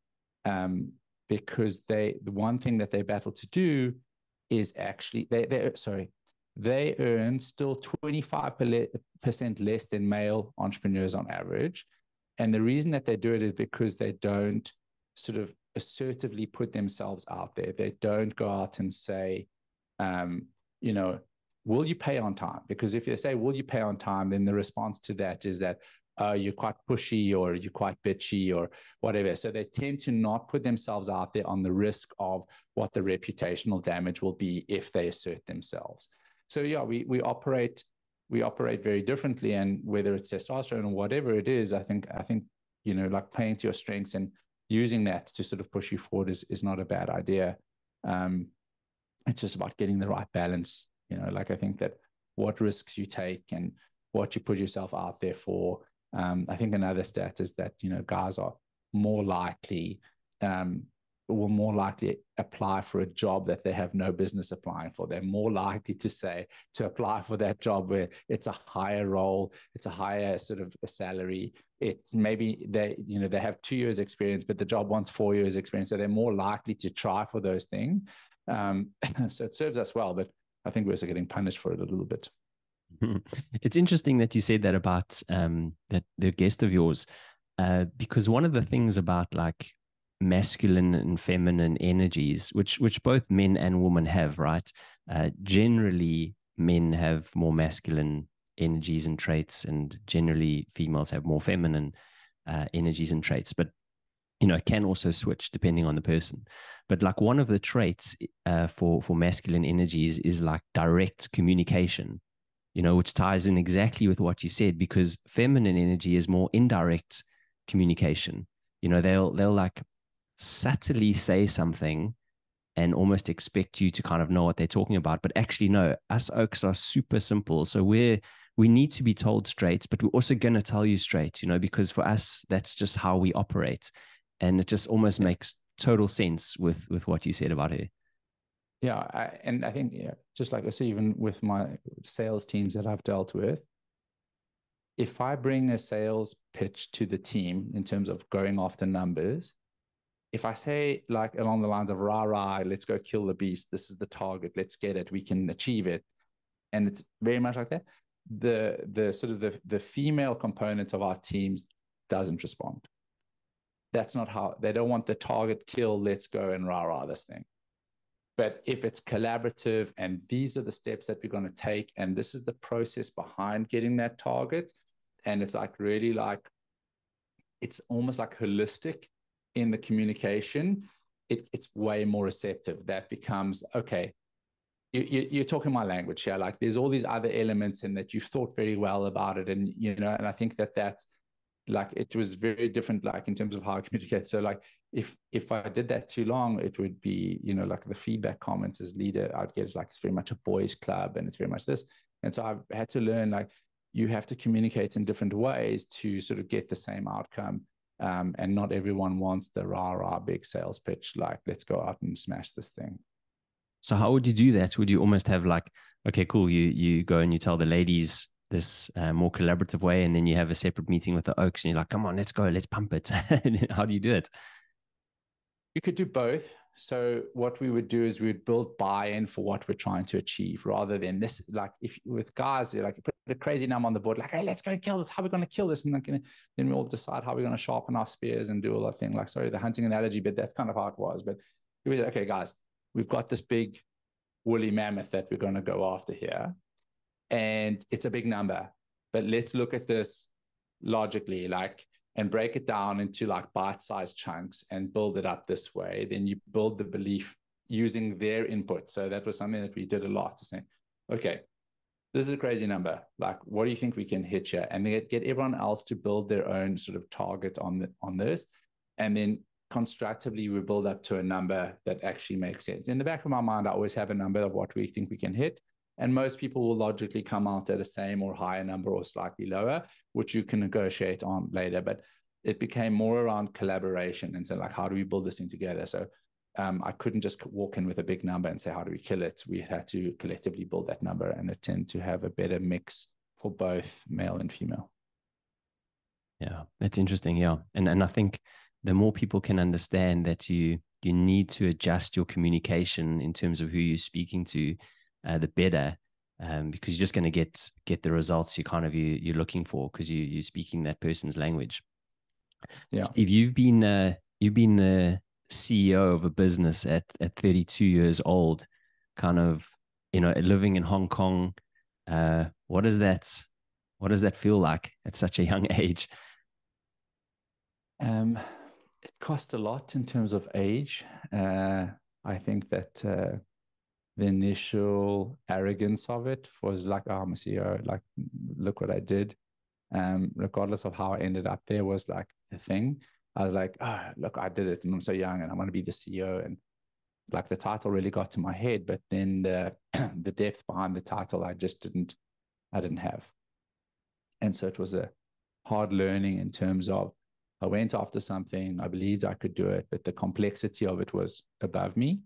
because the one thing that they battle to do is actually, they earn still 25% less than male entrepreneurs on average. And the reason that they do it is because they don't sort of assertively put themselves out there. They don't go out and say, you know, will you pay on time? Because if you say, will you pay on time? Then the response to that is that, you're quite pushy or you're quite bitchy or whatever. So they tend to not put themselves out there on the risk of what the reputational damage will be if they assert themselves. So yeah, we operate very differently, and whether it's testosterone or whatever it is, I think you know, like playing to your strengths and using that to sort of push you forward is not a bad idea. It's just about getting the right balance, you know, like I think that what risks you take and what you put yourself out there for. I think another stat is that, you know, guys are more likely apply for a job that they have no business applying for. They're more likely to apply for that job where it's a higher role, it's a higher sort of a salary. It's maybe they have 2 years experience, but the job wants 4 years experience. So they're more likely to try for those things. So it serves us well, but I think we're also getting punished for it a little bit. It's interesting that you said that about that the guest of yours, because one of the things about like masculine and feminine energies, which both men and women have, right? Generally, men have more masculine energies and traits, and generally females have more feminine energies and traits. But, you know, it can also switch depending on the person. But like one of the traits for masculine energies is like direct communication, you know, which ties in exactly with what you said, because feminine energy is more indirect communication. You know, they'll like subtly say something and almost expect you to kind of know what they're talking about. But actually, no, us oaks are super simple. So we need to be told straight, but we're also going to tell you straight, you know, because for us, that's just how we operate. And it just almost makes total sense with what you said about her. Yeah. I think, just like I say, even with my sales teams that I've dealt with, if I bring a sales pitch to the team in terms of going after numbers, if I say like along the lines of rah, let's go kill the beast, this is the target, let's get it, we can achieve it. And it's very much like that. The sort of the female component of our teams doesn't respond. That's not how, they don't want the target kill, let's go and rah this thing. But if it's collaborative and these are the steps that we're going to take and this is the process behind getting that target, and it's like really like, it's almost like holistic in the communication, it's way more receptive. That becomes, okay, you're talking my language here. Like there's all these other elements in that you've thought very well about it. And, you know, and I think that that's like, it was very different, like in terms of how I communicate. So like, if I did that too long, it would be, you know, like the feedback comments as leader I'd get is like, it's very much a boys club and it's very much this. And so I've had to learn, like, you have to communicate in different ways to sort of get the same outcome. And not everyone wants the rah big sales pitch, like, let's go out and smash this thing. So how would you do that? Would you almost have like, okay, cool, you go and you tell the ladies this more collaborative way, and then you have a separate meeting with the oaks and you're like, come on, let's go, let's pump it. How do you do it? You could do both. So what we would do is we would build buy-in for what we're trying to achieve, rather than this, like if with guys, you're like, you put a crazy number on the board, like, hey, let's go kill this, how are we going to kill this? And then we all decide how we're going to sharpen our spears and do all that thing. Like, sorry, the hunting analogy, but that's kind of how it was. But it was, okay, guys, we've got this big woolly mammoth that we're going to go after here. And it's a big number, but let's look at this logically, like, and break it down into like bite-sized chunks and build it up this way. Then you build the belief using their input. So that was something that we did a lot, to say, okay, this is a crazy number. Like, what do you think we can hit here? And then get everyone else to build their own sort of target on this. And then constructively, we build up to a number that actually makes sense. In the back of my mind, I always have a number of what we think we can hit. And most people will logically come out at the same or higher number or slightly lower, which you can negotiate on later. But it became more around collaboration. And so like, how do we build this thing together? So I couldn't just walk in with a big number and say, how do we kill it? We had to collectively build that number, and it tend to have a better mix for both male and female. Yeah, that's interesting. Yeah. And I think the more people can understand that you need to adjust your communication in terms of who you're speaking to, the better, because you're just going to get the results you're looking for, because you're speaking that person's language. Yeah. Steve, you've been the CEO of a business at 32 years old, kind of, you know, living in Hong Kong. What does that What does that feel like at such a young age? It cost a lot in terms of age. I think that the initial arrogance of it was like, oh, I'm a CEO, like, look what I did. Regardless of how I ended up there was like the thing. I was like, oh, look, I did it and I'm so young and I want to be the CEO. And like the title really got to my head, but then the depth behind the title, I didn't have. And so it was a hard learning in terms of I went after something, I believed I could do it, but the complexity of it was above me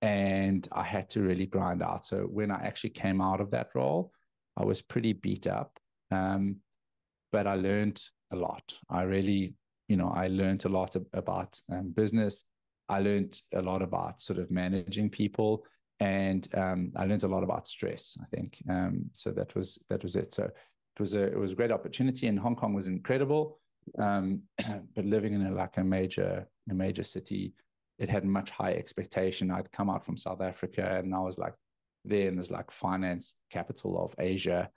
and I had to really grind out. So when I actually came out of that role, I was pretty beat up, but I learned a lot. I learned a lot about business. I learned a lot about sort of managing people, and I learned a lot about stress, I think. So that was it. So it was a great opportunity, and Hong Kong was incredible. But living in a major city, it had much higher expectation. I'd come out from South Africa and I was like there in this like finance capital of Asia.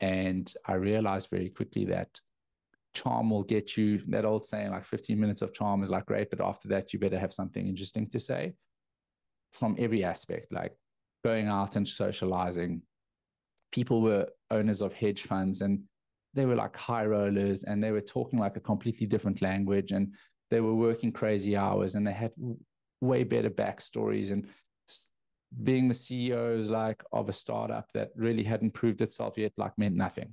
And I realized very quickly that charm will get you, that old saying, like 15 minutes of charm is like great, but after that, you better have something interesting to say from every aspect, like going out and socializing. People were owners of hedge funds and they were like high rollers and they were talking like a completely different language and they were working crazy hours and they had way better backstories. And being the CEOs like of a startup that really hadn't proved itself yet, like meant nothing.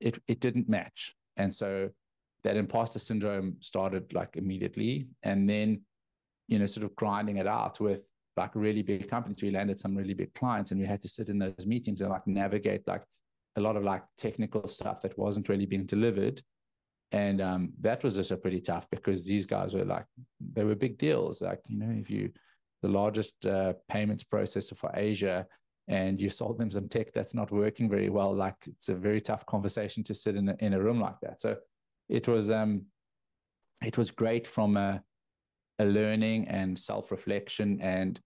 It didn't match. And so that imposter syndrome started like immediately. And then, sort of grinding it out with like really big companies. We landed some really big clients and we had to sit in those meetings and like navigate like a lot of like technical stuff that wasn't really being delivered. And that was also pretty tough because these guys were like, they were big deals. Like, if you, the largest payments processor for Asia, and you sold them some tech that's not working very well, like it's a very tough conversation to sit in a room like that. So it was great from a learning and self-reflection and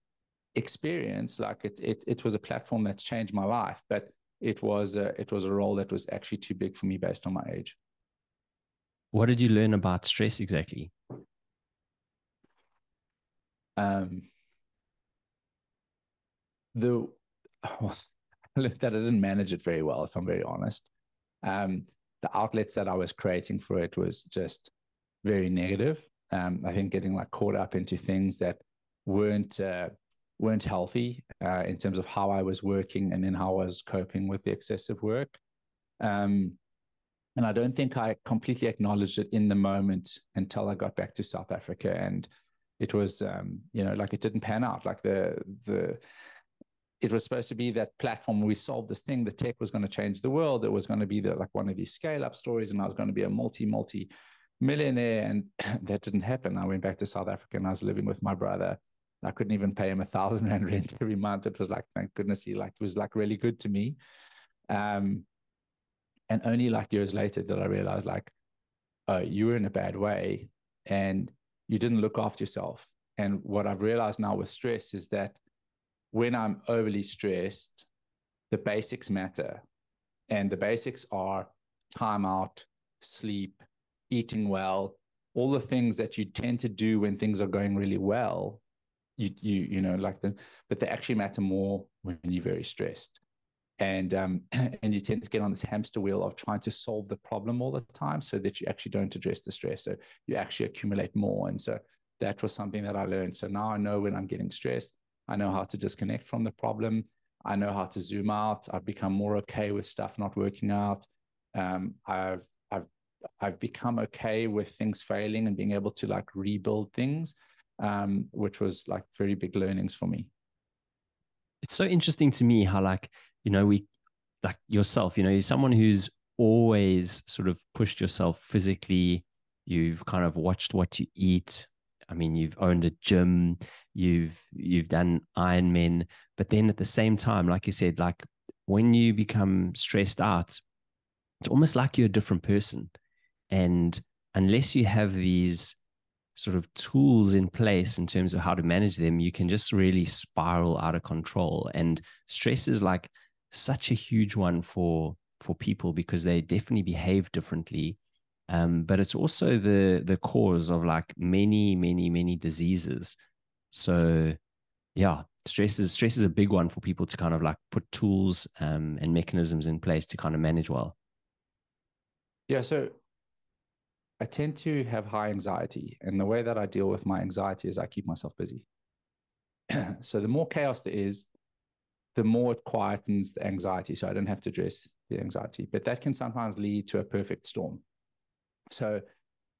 experience. Like it was a platform that's changed my life, but it was a role that was actually too big for me based on my age. What did you learn about stress exactly? I learned that I didn't manage it very well, if I'm very honest. The outlets that I was creating for it was just very negative. I think getting like caught up into things that weren't healthy in terms of how I was working and then how I was coping with the excessive work. And I don't think I completely acknowledged it in the moment until I got back to South Africa. And it was, like it didn't pan out. Like it was supposed to be that platform. We solved this thing. The tech was going to change the world. It was going to be like one of these scale up stories. And I was going to be a multi millionaire. And that didn't happen. I went back to South Africa and I was living with my brother. I couldn't even pay him 1,000 rand rent every month. It was like, thank goodness it was like really good to me. And only like years later did I realize like, you were in a bad way and you didn't look after yourself. And what I've realized now with stress is that when I'm overly stressed, the basics matter. And the basics are time out, sleep, eating well, all the things that you tend to do when things are going really well. But they actually matter more when you're very stressed. And you tend to get on this hamster wheel of trying to solve the problem all the time so that you actually don't address the stress. So you actually accumulate more. And so that was something that I learned. So now I know when I'm getting stressed, I know how to disconnect from the problem. I know how to zoom out. I've become more okay with stuff not working out. I've become okay with things failing and being able to like rebuild things, which was like very big learnings for me. It's so interesting to me how like, we like yourself, you're someone who's always sort of pushed yourself physically. You've kind of watched what you eat. I mean, you've owned a gym, you've done Ironman, but then at the same time, like you said, like when you become stressed out, it's almost like you're a different person. And unless you have these sort of tools in place in terms of how to manage them, you can just really spiral out of control. And stress is like such a huge one for for people because they definitely behave differently. But it's also the cause of like many diseases. So yeah, stress is a big one for people to kind of like put tools and mechanisms in place to kind of manage well. Yeah. So I tend to have high anxiety, and the way that I deal with my anxiety is I keep myself busy. So the more chaos there is, the more it quietens the anxiety. So I don't have to address the anxiety, but that can sometimes lead to a perfect storm. So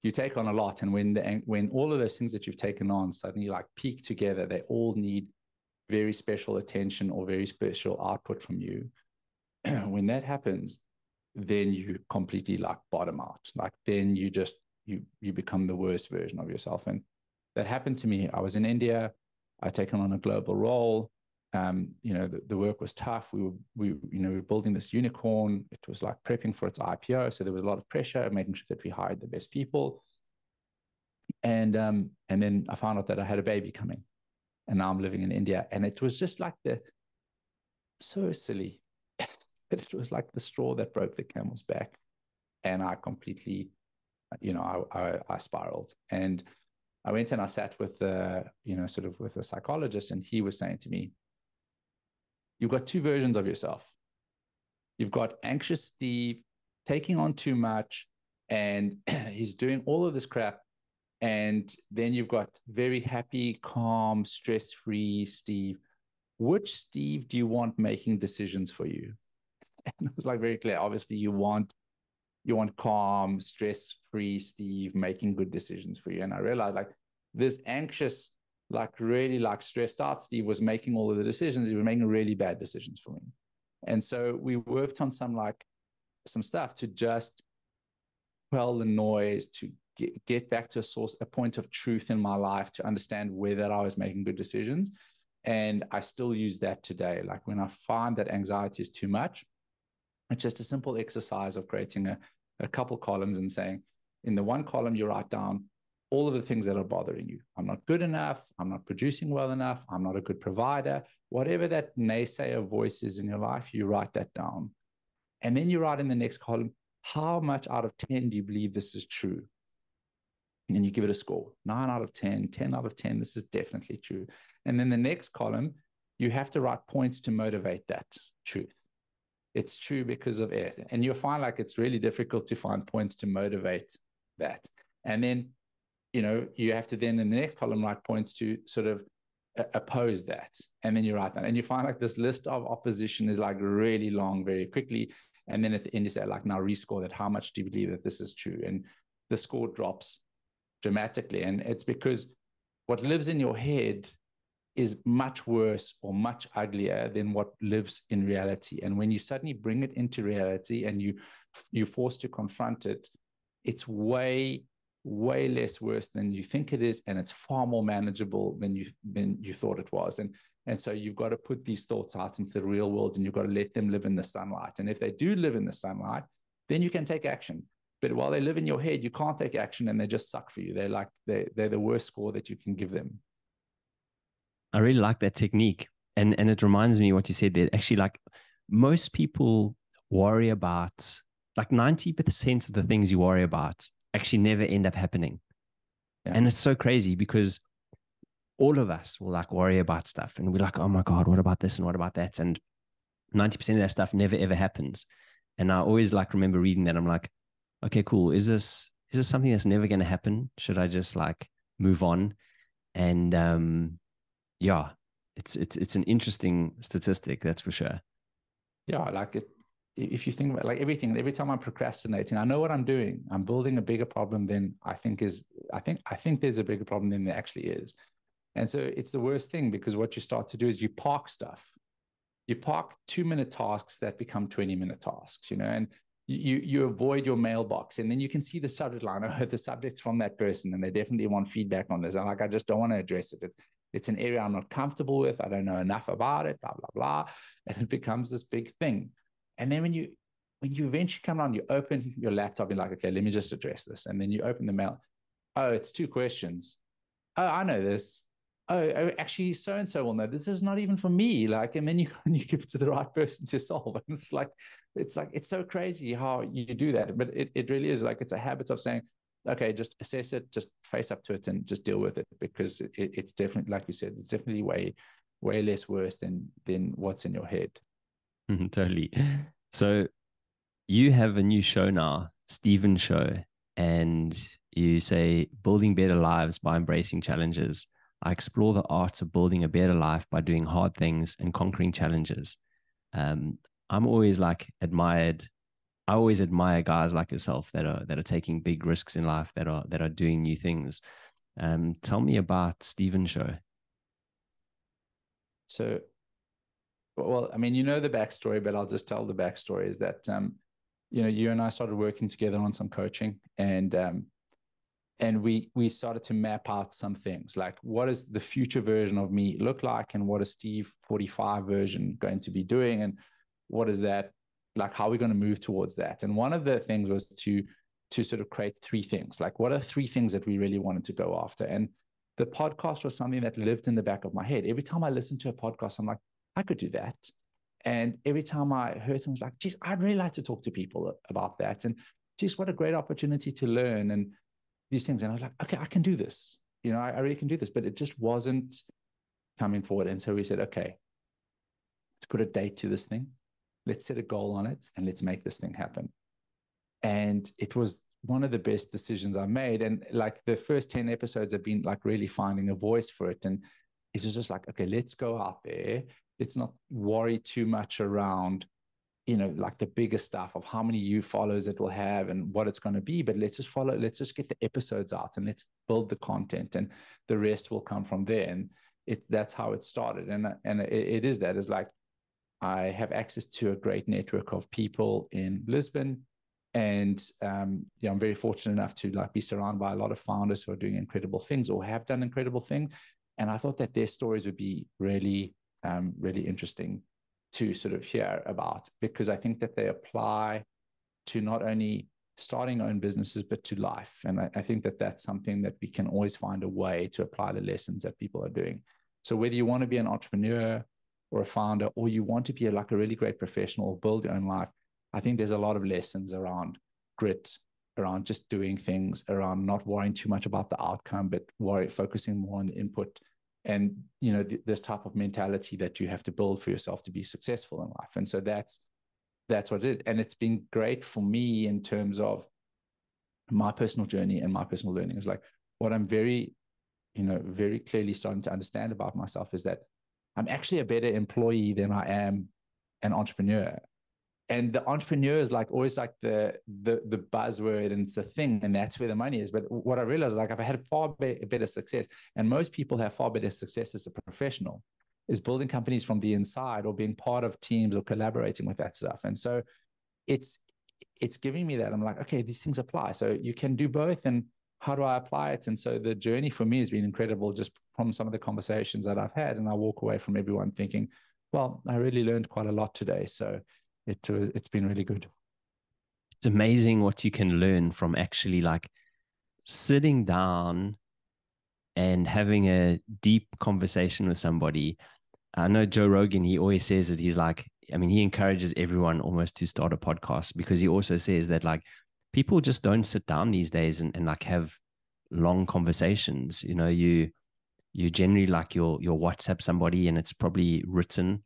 you take on a lot, and when all of those things that you've taken on suddenly like peak together, they all need very special attention or very special output from you. When that happens, then you completely like bottom out. Like then you just, you become the worst version of yourself. And that happened to me. I was in India. I'd taken on a global role. You know, the work was tough. We were building this unicorn. It was like prepping for its IPO. So there was a lot of pressure, making sure that we hired the best people. And then I found out that I had a baby coming, and now I'm living in India. And it was just like so silly. It was like the straw that broke the camel's back. And I completely, you know, I spiraled. And I went and I sat with, with a psychologist, and he was saying to me, you've got two versions of yourself. You've got anxious Steve taking on too much, and he's doing all of this crap. And then you've got very happy, calm, stress-free Steve. Which Steve do you want making decisions for you? And it was like very clear. Obviously, you want calm, stress-free Steve making good decisions for you. And I realized like this anxious, like really like stressed out Steve was making all of the decisions. He was making really bad decisions for me. And so we worked on some stuff to just quell the noise, to get back to a point of truth in my life, to understand whether I was making good decisions. And I still use that today. Like when I find that anxiety is too much, it's just a simple exercise of creating a couple columns and saying, in the one column, you write down all of the things that are bothering you. I'm not good enough. I'm not producing well enough. I'm not a good provider. Whatever that naysayer voice is in your life, you write that down. And then you write in the next column, how much out of 10 do you believe this is true? And then you give it a score, 9 out of 10, 10 out of 10, this is definitely true. And then the next column, you have to write points to motivate that truth. It's true because of it. And you'll find like it's really difficult to find points to motivate that. And then, you know, you have to then in the next column write points to sort of oppose that. And then you write that. And you find like this list of opposition is like really long very quickly. And then at the end you say like, now rescore that. How much do you believe that this is true? And the score drops dramatically. And it's because what lives in your head is much worse or much uglier than what lives in reality. And when you suddenly bring it into reality and you're forced to confront it, it's way, way less worse than you think it is. And it's far more manageable than you thought it was. And so you've got to put these thoughts out into the real world, and you've got to let them live in the sunlight. And if they do live in the sunlight, then you can take action. But while they live in your head, you can't take action, and they just suck for you. They're like, they're the worst score that you can give them. I really like that technique. And it reminds me what you said there. Actually, like most people worry about, like 90% of the things you worry about actually never end up happening. Yeah. And it's so crazy because all of us will like worry about stuff. And we're like, oh my God, what about this and what about that? And 90% of that stuff never ever happens. And I always like remember reading that. I'm like, okay, cool. Is this something that's never going to happen? Should I just like move on? And, yeah, it's an interesting statistic, that's for sure. Yeah, like if you think about like everything, every time I'm procrastinating, I know what I'm doing. I'm building a bigger problem than I think there's a bigger problem than there actually is. And so it's the worst thing, because what you start to do is you park stuff. You park 2-minute tasks that become 20-minute tasks, you know, and you avoid your mailbox, and then you can see the subject line. I heard the subject's from that person, and they definitely want feedback on this. I'm like, I just don't want to address it. It's an area I'm not comfortable with. I don't know enough about it, blah, blah, blah. And it becomes this big thing. And then when you eventually come on, you open your laptop, you're like, okay, let me just address this. And then you open the mail. Oh, it's 2 questions. Oh, I know this. oh, actually, so-and-so will know. This is not even for me. Like, and then you give it to the right person to solve. And it's so crazy how you do that. But it really is like, it's a habit of saying, okay, just assess it, just face up to it and just deal with it, because it's definitely, like you said, it's definitely way less worse than what's in your head. Totally. So you have a new show now, Steven Show, and you say building better lives by embracing challenges. I explore the art of building a better life by doing hard things and conquering challenges. I'm always like admired. I always admire guys like yourself that are taking big risks in life, that are doing new things. Tell me about Steven Show. So, well, I mean, you know the backstory, but I'll just tell the backstory is that, you know, you and I started working together on some coaching, and we started to map out some things, like what does the future version of me look like, and what is Steve 45 version going to be doing, and what is that, like how are we going to move towards that? And one of the things was to sort of create three things, like what are three things that we really wanted to go after? And the podcast was something that lived in the back of my head. Every time I listened to a podcast, I'm like, I could do that. And every time I heard someone's like, geez, I'd really like to talk to people about that. And geez, what a great opportunity to learn and these things. And I was like, okay, I can do this. You know, I really can do this, but it just wasn't coming forward. And so we said, okay, let's put a date to this thing. Let's set a goal on it and let's make this thing happen. And it was one of the best decisions I made. And like the first 10 episodes have been like really finding a voice for it. And it was just like, okay, let's go out there. Let's not worry too much around, you know, like the bigger stuff of how many followers it will have and what it's going to be, but let's just get the episodes out and let's build the content, and the rest will come from there. And that's how it started. And it is that, is like, I have access to a great network of people in Lisbon. And, yeah, I'm very fortunate enough to like be surrounded by a lot of founders who are doing incredible things or have done incredible things. And I thought that their stories would be really, really interesting to sort of hear about, because I think that they apply to not only starting our own businesses, but to life. And I think that that's something that we can always find a way to apply the lessons that people are doing. So whether you want to be an entrepreneur or a founder, or you want to be like a really great professional or build your own life, I think there's a lot of lessons around grit, around just doing things, around not worrying too much about the outcome, but focusing more on the input. And, you know, this type of mentality that you have to build for yourself to be successful in life. And so that's what it is. And it's been great for me in terms of my personal journey and my personal learning. It's like what I'm very, you know, very clearly starting to understand about myself is that I'm actually a better employee than I am an entrepreneur. And the entrepreneur is like always like the buzzword, and it's the thing, and that's where the money is. But what I realized, like I've had far better success, and most people have far better success as a professional, is building companies from the inside or being part of teams or collaborating with that stuff. And so it's giving me that. I'm like, okay, these things apply. So you can do both, and how do I apply it? And so the journey for me has been incredible just from some of the conversations that I've had. And I walk away from everyone thinking, well, I really learned quite a lot today. So it's been really good. It's amazing what you can learn from actually like sitting down and having a deep conversation with somebody. I know Joe Rogan, he always says that he's like, I mean, he encourages everyone almost to start a podcast, because he also says that like people just don't sit down these days and like have long conversations. You know, you generally like your WhatsApp somebody and it's probably written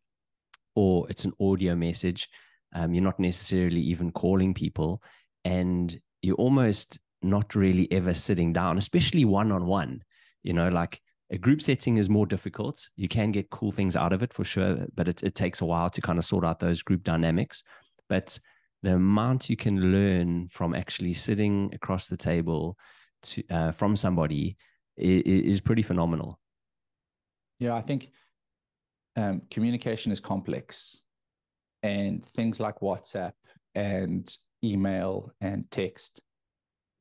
or it's an audio message. You're not necessarily even calling people, and you're almost not really ever sitting down, especially one-on-one. You know, like a group setting is more difficult. You can get cool things out of it for sure, but it takes a while to kind of sort out those group dynamics. But the amount you can learn from actually sitting across the table from somebody is pretty phenomenal. Yeah, I think communication is complex. And things like WhatsApp and email and text,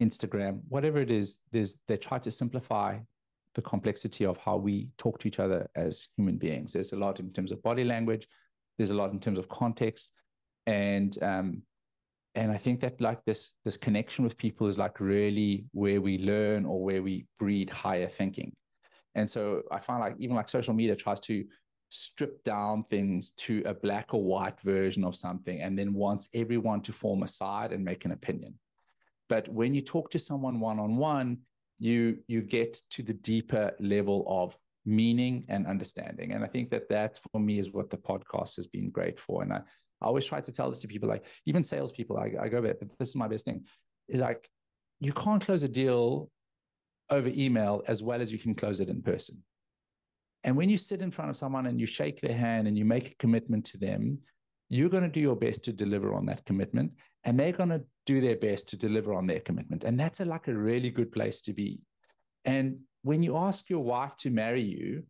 Instagram, whatever it is, they try to simplify the complexity of how we talk to each other as human beings. There's a lot in terms of body language. There's a lot in terms of context. And I think that like this connection with people is like really where we learn or where we breed higher thinking. And so I find like even like social media tries to strip down things to a black or white version of something and then wants everyone to form a side and make an opinion. But when you talk to someone one-on-one, you get to the deeper level of meaning and understanding. And I think that that for me is what the podcast has been great for. And I always try to tell this to people, like even salespeople, I go back, but this is my best thing, is like, you can't close a deal over email as well as you can close it in person. And when you sit in front of someone and you shake their hand and you make a commitment to them, you're going to do your best to deliver on that commitment, and they're going to do their best to deliver on their commitment. And that's like a really good place to be. And when you ask your wife to marry you,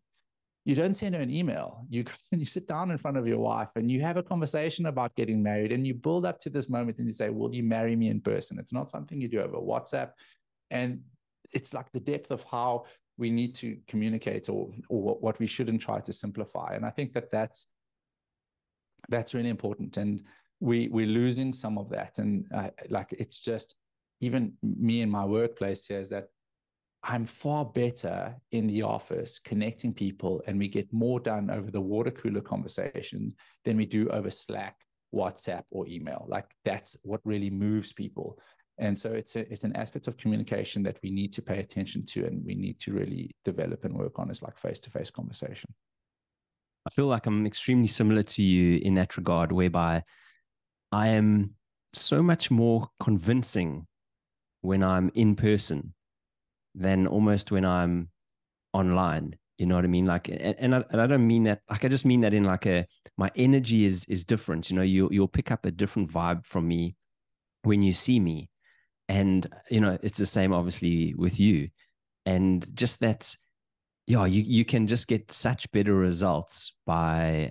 you don't send her an email. You sit down in front of your wife and you have a conversation about getting married, and you build up to this moment and you say, will you marry me in person? It's not something you do over WhatsApp. And it's like the depth of how we need to communicate or what we shouldn't try to simplify. And I think that that's really important. And we're losing some of that. And like, it's just, even me in my workplace here is that I'm far better in the office connecting people, and we get more done over the water cooler conversations than we do over Slack, WhatsApp, or email. Like, that's what really moves people. And so it's an aspect of communication that we need to pay attention to, and we need to really develop and work on, is like face-to-face conversation. I feel like I'm extremely similar to you in that regard, whereby I am so much more convincing when I'm in person than almost when I'm online. You know what I mean? Like, and I don't mean that, like, I just mean that in like my energy is different. You know, you'll pick up a different vibe from me when you see me. And, you know, it's the same obviously with you. And just that, yeah, you can just get such better results by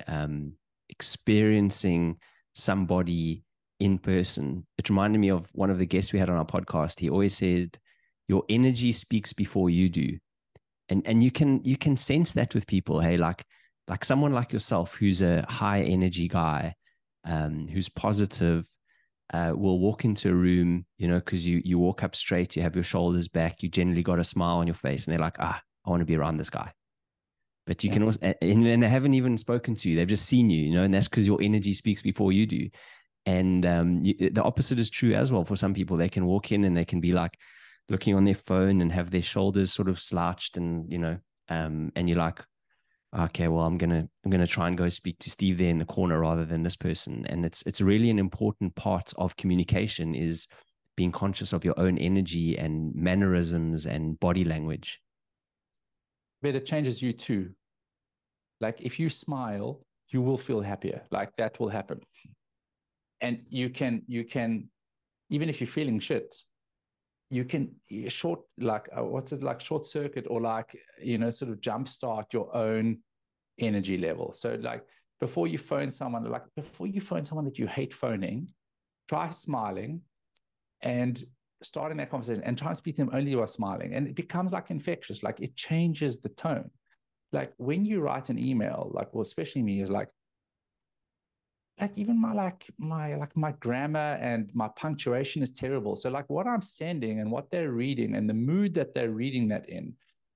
experiencing somebody in person. It reminded me of one of the guests we had on our podcast. He always said, your energy speaks before you do. And you can sense that with people. Hey, like someone like yourself, who's a high energy guy, who's positive, will walk into a room, you know, because you walk up straight, you have your shoulders back, you generally got a smile on your face, and they're like, I want to be around this guy. But you can also, and they haven't even spoken to you, they've just seen you, you know, and that's because your energy speaks before you do. And the opposite is true as well for some people. They can walk in and they can be like looking on their phone and have their shoulders sort of slouched, and, you know, and you're like, okay, well, I'm gonna try and go speak to Steve there in the corner rather than this person. And it's really an important part of communication, is being conscious of your own energy and mannerisms and body language. But it changes you too. Like, if you smile, you will feel happier. Like, that will happen. And you can, even if you're feeling shit, you can short circuit, or like, you know, sort of jumpstart your own energy level. So like, before you phone someone that you hate phoning, try smiling and starting that conversation, and try and speak to them only while smiling. And it becomes like infectious. Like, it changes the tone. Like, when you write an email, like, well, especially me, is like even my grammar and my punctuation is terrible. So like, what I'm sending and what they're reading and the mood that they're reading that in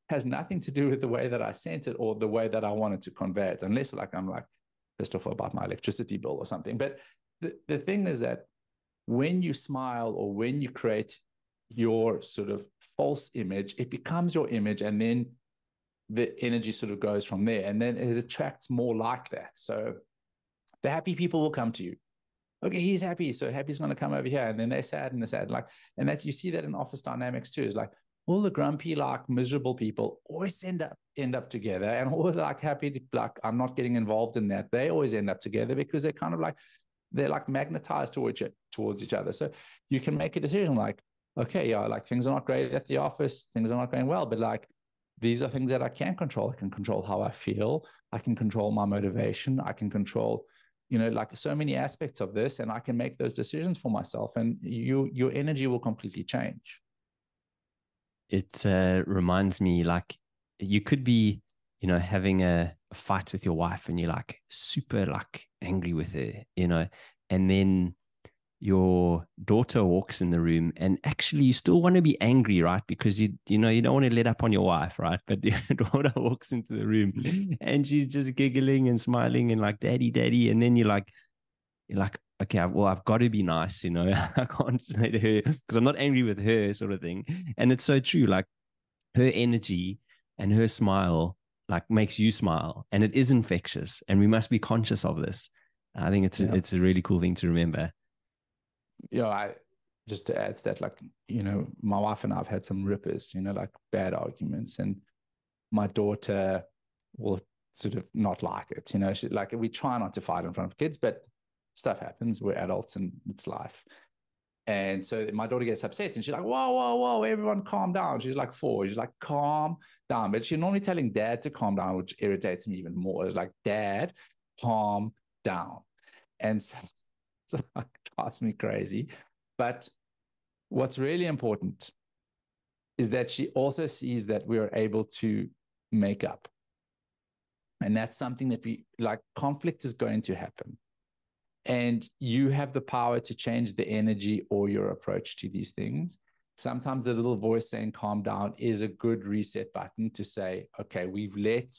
has nothing to do with the way that I sent it or the way that I wanted to convey it, unless like I'm like pissed off about my electricity bill or something. But the thing is that when you smile, or when you create your sort of false image, it becomes your image, and then the energy sort of goes from there, and then it attracts more like that. So the happy people will come to you. Okay, he's happy, so happy's going to come over here, and then they're sad, and they're sad. Like, and that's, you see that in office dynamics too. It's like all the grumpy, like miserable people always end up together, and all the like happy, like I'm not getting involved in that, they always end up together, because they're kind of like, they're like magnetized towards each other. So you can make a decision like, okay, yeah, like things are not great at the office, things are not going well, but like, these are things that I can control. I can control how I feel. I can control my motivation. I can control, you know, like so many aspects of this, and I can make those decisions for myself, and your energy will completely change. It reminds me, like, you could be, you know, having a fight with your wife, and you're like super like angry with her, you know, and then your daughter walks in the room, and actually you still want to be angry, right? Because you know, you don't want to let up on your wife, right? But your daughter walks into the room and she's just giggling and smiling and like, daddy, daddy. And then you're like, okay, well, I've got to be nice, you know, I can't let her, because I'm not angry with her, sort of thing. And it's so true. Like, her energy and her smile, like, makes you smile, and it is infectious, and we must be conscious of this. I think it's a really cool thing to remember. Yeah, I just to add to that, like, you know, my wife and I've had some rippers, you know, like bad arguments, and my daughter will sort of not like it, you know. She, like, we try not to fight in front of kids, but stuff happens. We're adults, and it's life. And so my daughter gets upset, and she's like, whoa, whoa, whoa, everyone calm down. She's like 4. She's like, calm down. But she's normally telling dad to calm down, which irritates me even more. It's like, dad, calm down. And so it drives me crazy. But what's really important is that she also sees that we are able to make up. And that's something that we, like, conflict is going to happen. And you have the power to change the energy or your approach to these things. Sometimes the little voice saying calm down is a good reset button to say, okay, we've let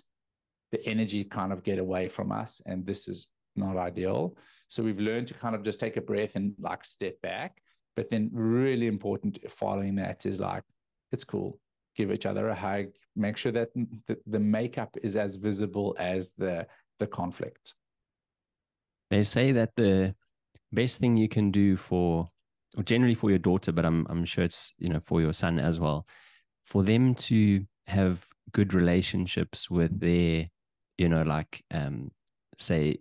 the energy kind of get away from us, and this is not ideal. So we've learned to kind of just take a breath and, like, step back. But then really important following that is, like, it's cool. Give each other a hug. Make sure that the makeup is as visible as the conflict. They say that the best thing you can do generally for your daughter, but I'm sure it's, you know, for your son as well, for them to have good relationships with their, you know, like, say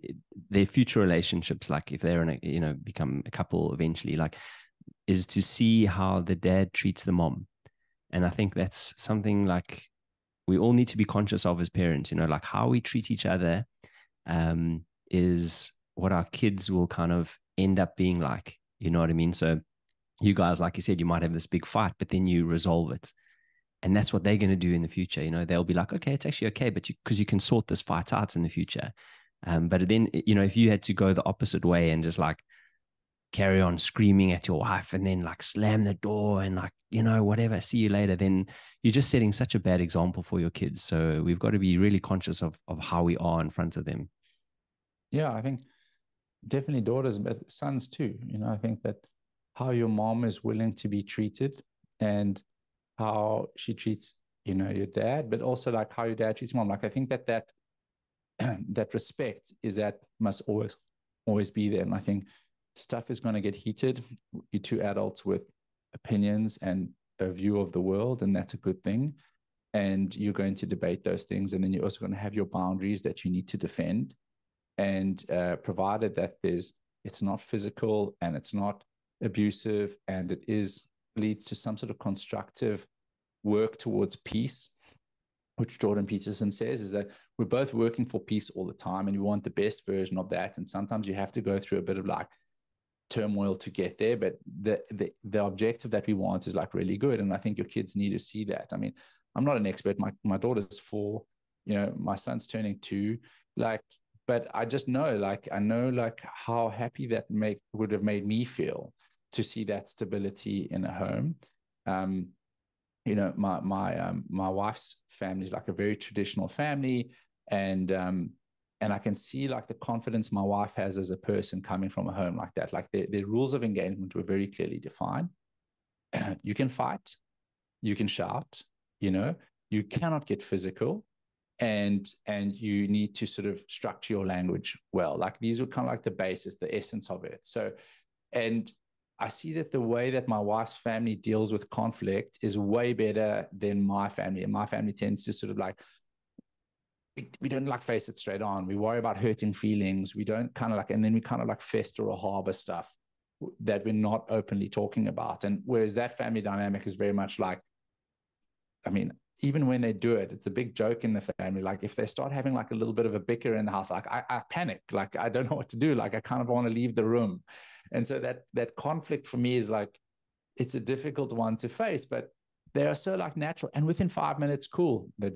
their future relationships, like if they're in a, you know, become a couple eventually, like, is to see how the dad treats the mom. And I think that's something, like, we all need to be conscious of as parents, you know, like, how we treat each other is what our kids will kind of end up being like, you know what I mean? So you guys, like you said, you might have this big fight, but then you resolve it. And that's what they're going to do in the future. You know, they'll be like, okay, it's actually okay, but because you can sort this fight out in the future. But then, you know, if you had to go the opposite way and just, like, carry on screaming at your wife and then, like, slam the door and, like, you know, whatever, see you later, then you're just setting such a bad example for your kids. So we've got to be really conscious of how we are in front of them. Yeah, I think definitely daughters, but sons too. You know, I think that how your mom is willing to be treated and how she treats, you know, your dad, but also, like, how your dad treats mom. Like, I think that respect is that must always be there. And I think stuff is going to get heated. You're two adults with opinions and a view of the world, and that's a good thing. And you're going to debate those things. And then you're also going to have your boundaries that you need to defend. And provided that it's not physical and it's not abusive, and it leads to some sort of constructive work towards peace, which Jordan Peterson says is that we're both working for peace all the time, and we want the best version of that. And sometimes you have to go through a bit of, like, turmoil to get there, but the objective that we want is, like, really good. And I think your kids need to see that. I mean, I'm not an expert. My daughter's 4, you know, my son's turning 2, like. But I just know, like, how happy that would have made me feel to see that stability in a home. You know, my wife's family is, like, a very traditional family, and I can see, like, the confidence my wife has as a person coming from a home like that. Like, the rules of engagement were very clearly defined. You can fight, you can shout, you know, you cannot get physical. And you need to sort of structure your language well. Like, these are kind of, like, the basis, the essence of it. So, and I see that the way that my wife's family deals with conflict is way better than my family. And my family tends to sort of, like, we don't, like, face it straight on. We worry about hurting feelings. We don't kind of, like, and then we kind of, like, fester or harbor stuff that we're not openly talking about. And whereas that family dynamic is very much like, I mean, even when they do it, it's a big joke in the family. Like, if they start having, like, a little bit of a bicker in the house, like, I panic, like, I don't know what to do. Like, I kind of want to leave the room. And so that conflict for me is, like, it's a difficult one to face, but they are so, like, natural. And within 5 minutes, cool. They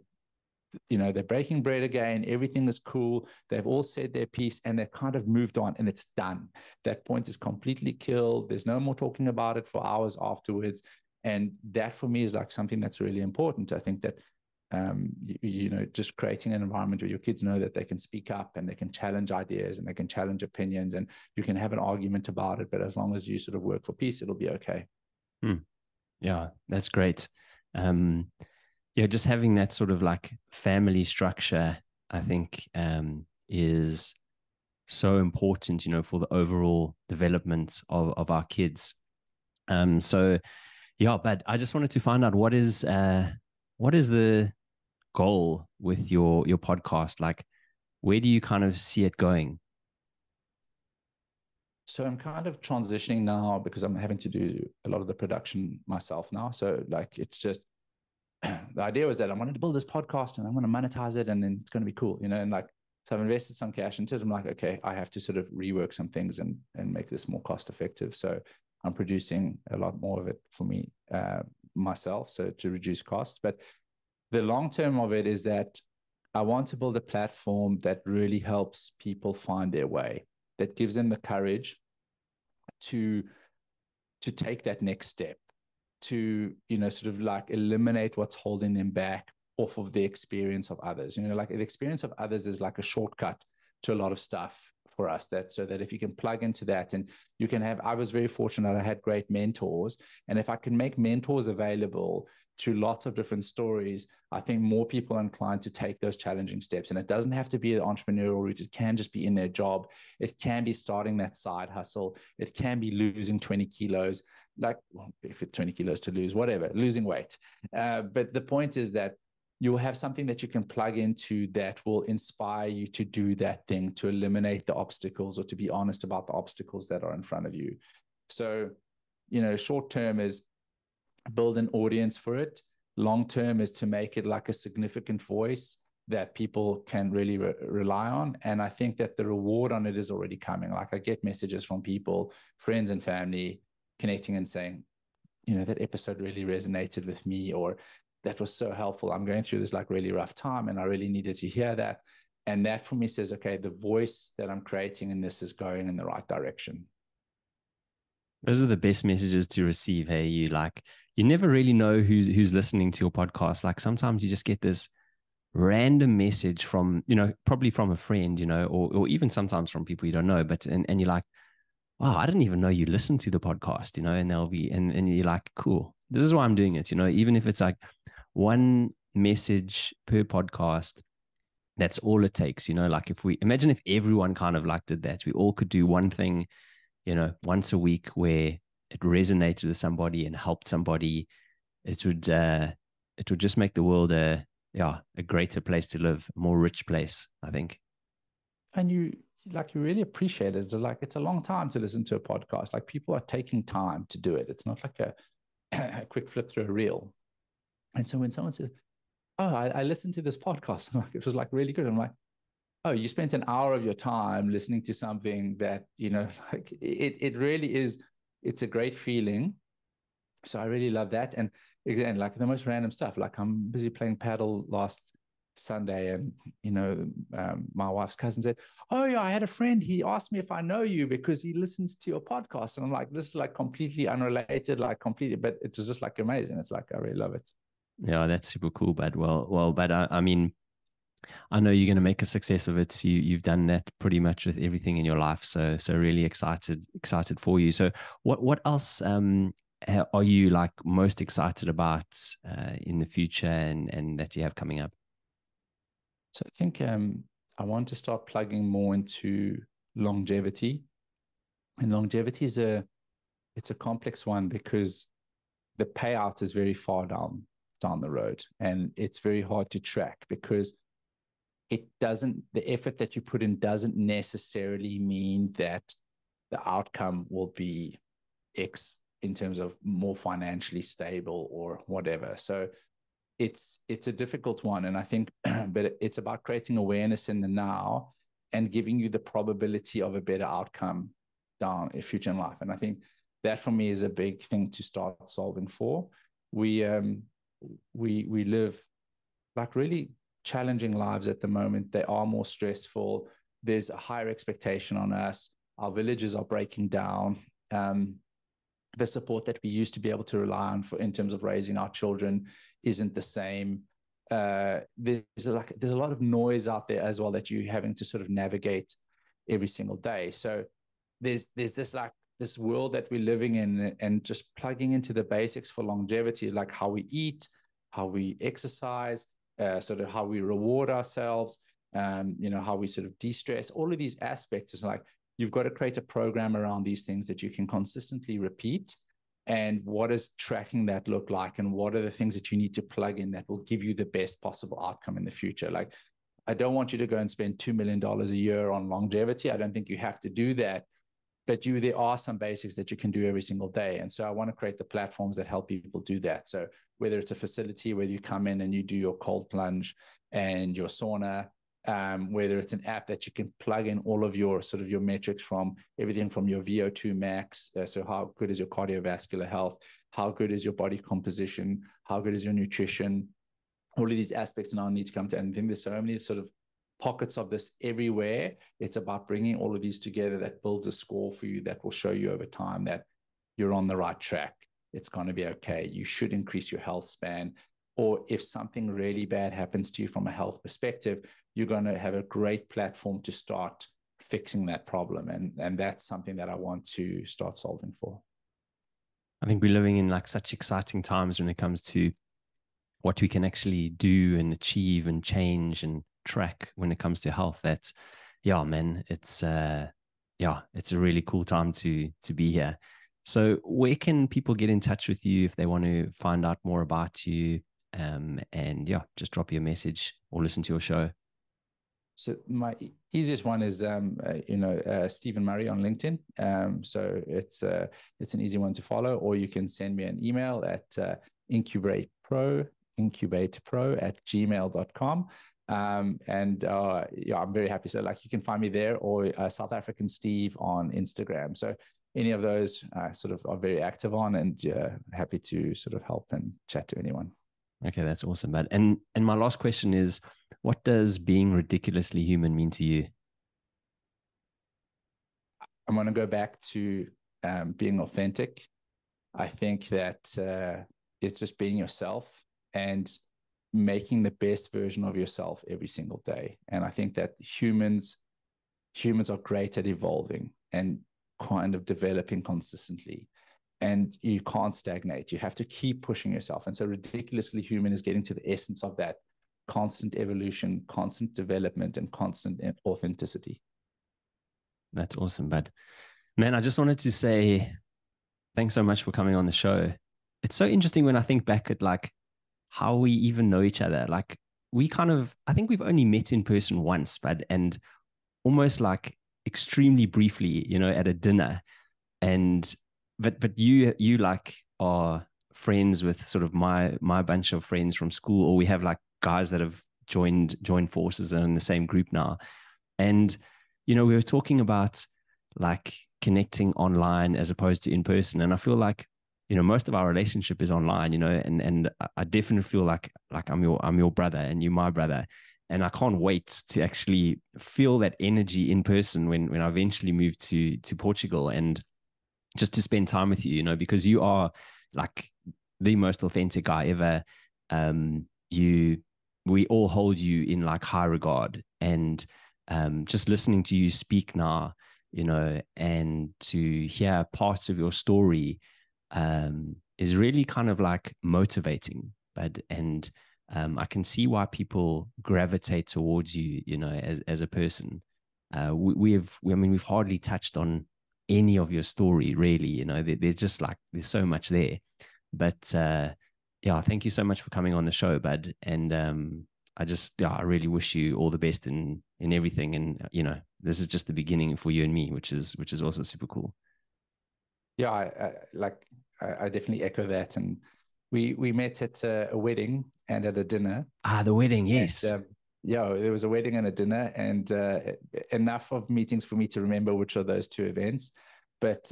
you know, they're breaking bread again, everything is cool, they've all said their piece, and they've kind of moved on, and it's done. That point is completely killed. There's no more talking about it for hours afterwards. And that for me is like something that's really important. I think that, just creating an environment where your kids know that they can speak up and they can challenge ideas and they can challenge opinions, and you can have an argument about it, but as long as you sort of work for peace, it'll be okay. Yeah, that's great. Just having that sort of like family structure, I think, is so important, you know, for the overall development of our kids. But I just wanted to find out what is the goal with your podcast? Like, where do you kind of see it going? So I'm kind of transitioning now because I'm having to do a lot of the production myself now. So like, it's just, the idea was that I wanted to build this podcast and I want to monetize it and then it's going to be cool, you know, and like, so I've invested some cash into it. I'm like, okay, I have to sort of rework some things and make this more cost effective. So I'm producing a lot more of it for me, myself, so to reduce costs. But the long term of it is that I want to build a platform that really helps people find their way, that gives them the courage to take that next step, to, you know, sort of like eliminate what's holding them back off of the experience of others. You know, like the experience of others is like a shortcut to a lot of stuff for us, that so that if you can plug into that and you can have, I was very fortunate, I had great mentors. And if I can make mentors available through lots of different stories, I think more people are inclined to take those challenging steps. And it doesn't have to be the entrepreneurial route. It can just be in their job. It can be starting that side hustle. It can be losing 20 kilos, like if it's 20 kilos to lose, whatever, losing weight. But the point is that you'll have something that you can plug into that will inspire you to do that thing, to eliminate the obstacles or to be honest about the obstacles that are in front of you. So, you know, short term is build an audience for it. Long term is to make it like a significant voice that people can really rely on. And I think that the reward on it is already coming. Like I get messages from people, friends and family connecting and saying, you know, that episode really resonated with me, or that was so helpful. I'm going through this like really rough time and I really needed to hear that. And that for me says, okay, the voice that I'm creating in this is going in the right direction. Those are the best messages to receive. Hey, you never really know who's listening to your podcast. Like sometimes you just get this random message from, you know, probably from a friend, you know, or even sometimes from people you don't know, but, and you're like, wow, I didn't even know you listened to the podcast, you know, and they'll be, and you're like, cool, this is why I'm doing it. You know, even if it's like one message per podcast, that's all it takes. You know, like if we imagine if everyone kind of like did that, we all could do one thing, you know, once a week where it resonated with somebody and helped somebody. It would just make the world a greater place to live, a more rich place, I think. And you really appreciate it. Like it's a long time to listen to a podcast. Like people are taking time to do it. It's not like a quick flip through a reel. And so when someone says, oh, I listened to this podcast, like, it was like really good. I'm like, oh, you spent an hour of your time listening to something that, you know, like it really is, it's a great feeling. So I really love that. And again, like the most random stuff, like I'm busy playing paddle last Sunday and, you know, my wife's cousin said, oh yeah, I had a friend, he asked me if I know you because he listens to your podcast. And I'm like, this is like completely unrelated, like completely, but it was just like amazing. It's like, I really love it. Yeah, that's super cool, bud. Well, but I mean, I know you're going to make a success of it. You've done that pretty much with everything in your life. So really excited for you. So what else are you like most excited about in the future and that you have coming up? So I think I want to start plugging more into longevity, and longevity is it's a complex one because the payout is very far down the road, and it's very hard to track because the effort that you put in doesn't necessarily mean that the outcome will be X in terms of more financially stable or whatever. So it's a difficult one. And I think, but it's about creating awareness in the now and giving you the probability of a better outcome down in future in life. And I think that for me is a big thing to start solving for. We live like really challenging lives at the moment. They are more stressful. There's a higher expectation on us. Our villages are breaking down. The support that we used to be able to rely on for in terms of raising our children isn't the same. There's a lot of noise out there as well that you're having to sort of navigate every single day. So there's this like this world that we're living in, and just plugging into the basics for longevity, like how we eat, how we exercise, sort of how we reward ourselves, how we sort of de-stress, all of these aspects is like, you've got to create a program around these things that you can consistently repeat. And what does tracking that look like? And what are the things that you need to plug in that will give you the best possible outcome in the future? Like, I don't want you to go and spend $2 million a year on longevity. I don't think you have to do that, but there are some basics that you can do every single day. And so I want to create the platforms that help people do that. So whether it's a facility where you come in and you do your cold plunge and your sauna, whether it's an app that you can plug in all of your sort of your metrics from, everything from your VO2 max. So how good is your cardiovascular health? How good is your body composition? How good is your nutrition? All of these aspects now need to come to, and then there's so many sort of pockets of this everywhere. It's about bringing all of these together that builds a score for you that will show you over time that you're on the right track. It's going to be okay. You should increase your health span, or if something really bad happens to you from a health perspective, you're going to have a great platform to start fixing that problem. And that's something that I want to start solving for. I think we're living in like such exciting times when it comes to what we can actually do and achieve and change and track when it comes to health, that it's a really cool time to be here. So where can people get in touch with you if they want to find out more about you, and just drop you a message or listen to your show? So my easiest one is Stephen Murray on LinkedIn, so it's an easy one to follow, or you can send me an email at incubatepro@gmail.com. I'm very happy. So like, you can find me there, or South African Steve on Instagram. So any of those sort of are very active on, and happy to sort of help and chat to anyone. Okay. That's awesome, man. And my last question is, what does being ridiculously human mean to you? I'm going to go back to being authentic. I think that it's just being yourself and making the best version of yourself every single day. And I think that humans are great at evolving and kind of developing consistently, and you can't stagnate. You have to keep pushing yourself. And so ridiculously human is getting to the essence of that constant evolution, constant development, and constant authenticity. That's awesome, bud. Man, I just wanted to say thanks so much for coming on the show. It's so interesting when I think back at like how we even know each other. Like I think we've only met in person once, but, and almost like extremely briefly, at a dinner. And, but you like are friends with sort of my bunch of friends from school, or we have like guys that have joined forces and in the same group now. And, we were talking about like connecting online as opposed to in person. And I feel like, most of our relationship is online, and I definitely feel like I'm your brother and you're my brother. And I can't wait to actually feel that energy in person when I eventually move to Portugal, and just to spend time with you, because you are like the most authentic guy ever. We all hold you in like high regard, and just listening to you speak now, and to hear parts of your story, is really kind of like motivating, but I can see why people gravitate towards you, as a person. We've hardly touched on any of your story really, there's just like, there's so much there, but thank you so much for coming on the show, bud. And, I really wish you all the best in everything. And, this is just the beginning for you and me, which is also super cool. Yeah, I definitely echo that. And we met at a wedding and at a dinner. Ah, the wedding, yes. And, there was a wedding and a dinner, and enough of meetings for me to remember which are those two events. But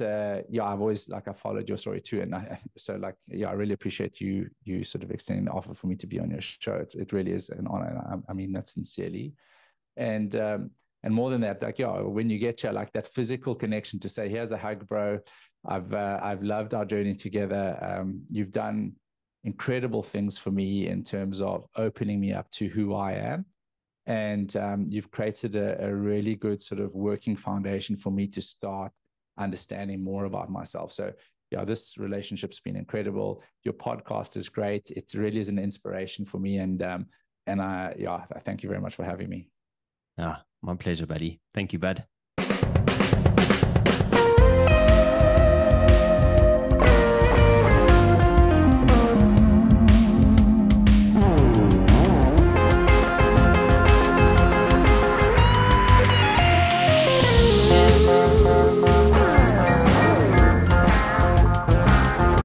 yeah, I've always, like, I followed your story too. And I really appreciate you sort of extending the offer for me to be on your show. It really is an honor. And I mean that sincerely. And more than that, like, yeah, when you get here, like that physical connection to say, here's a hug, bro. I've loved our journey together. You've done incredible things for me in terms of opening me up to who I am. And you've created a really good sort of working foundation for me to start understanding more about myself. So yeah, this relationship's been incredible. Your podcast is great. It really is an inspiration for me. And I thank you very much for having me. Ah, my pleasure, buddy. Thank you, bud.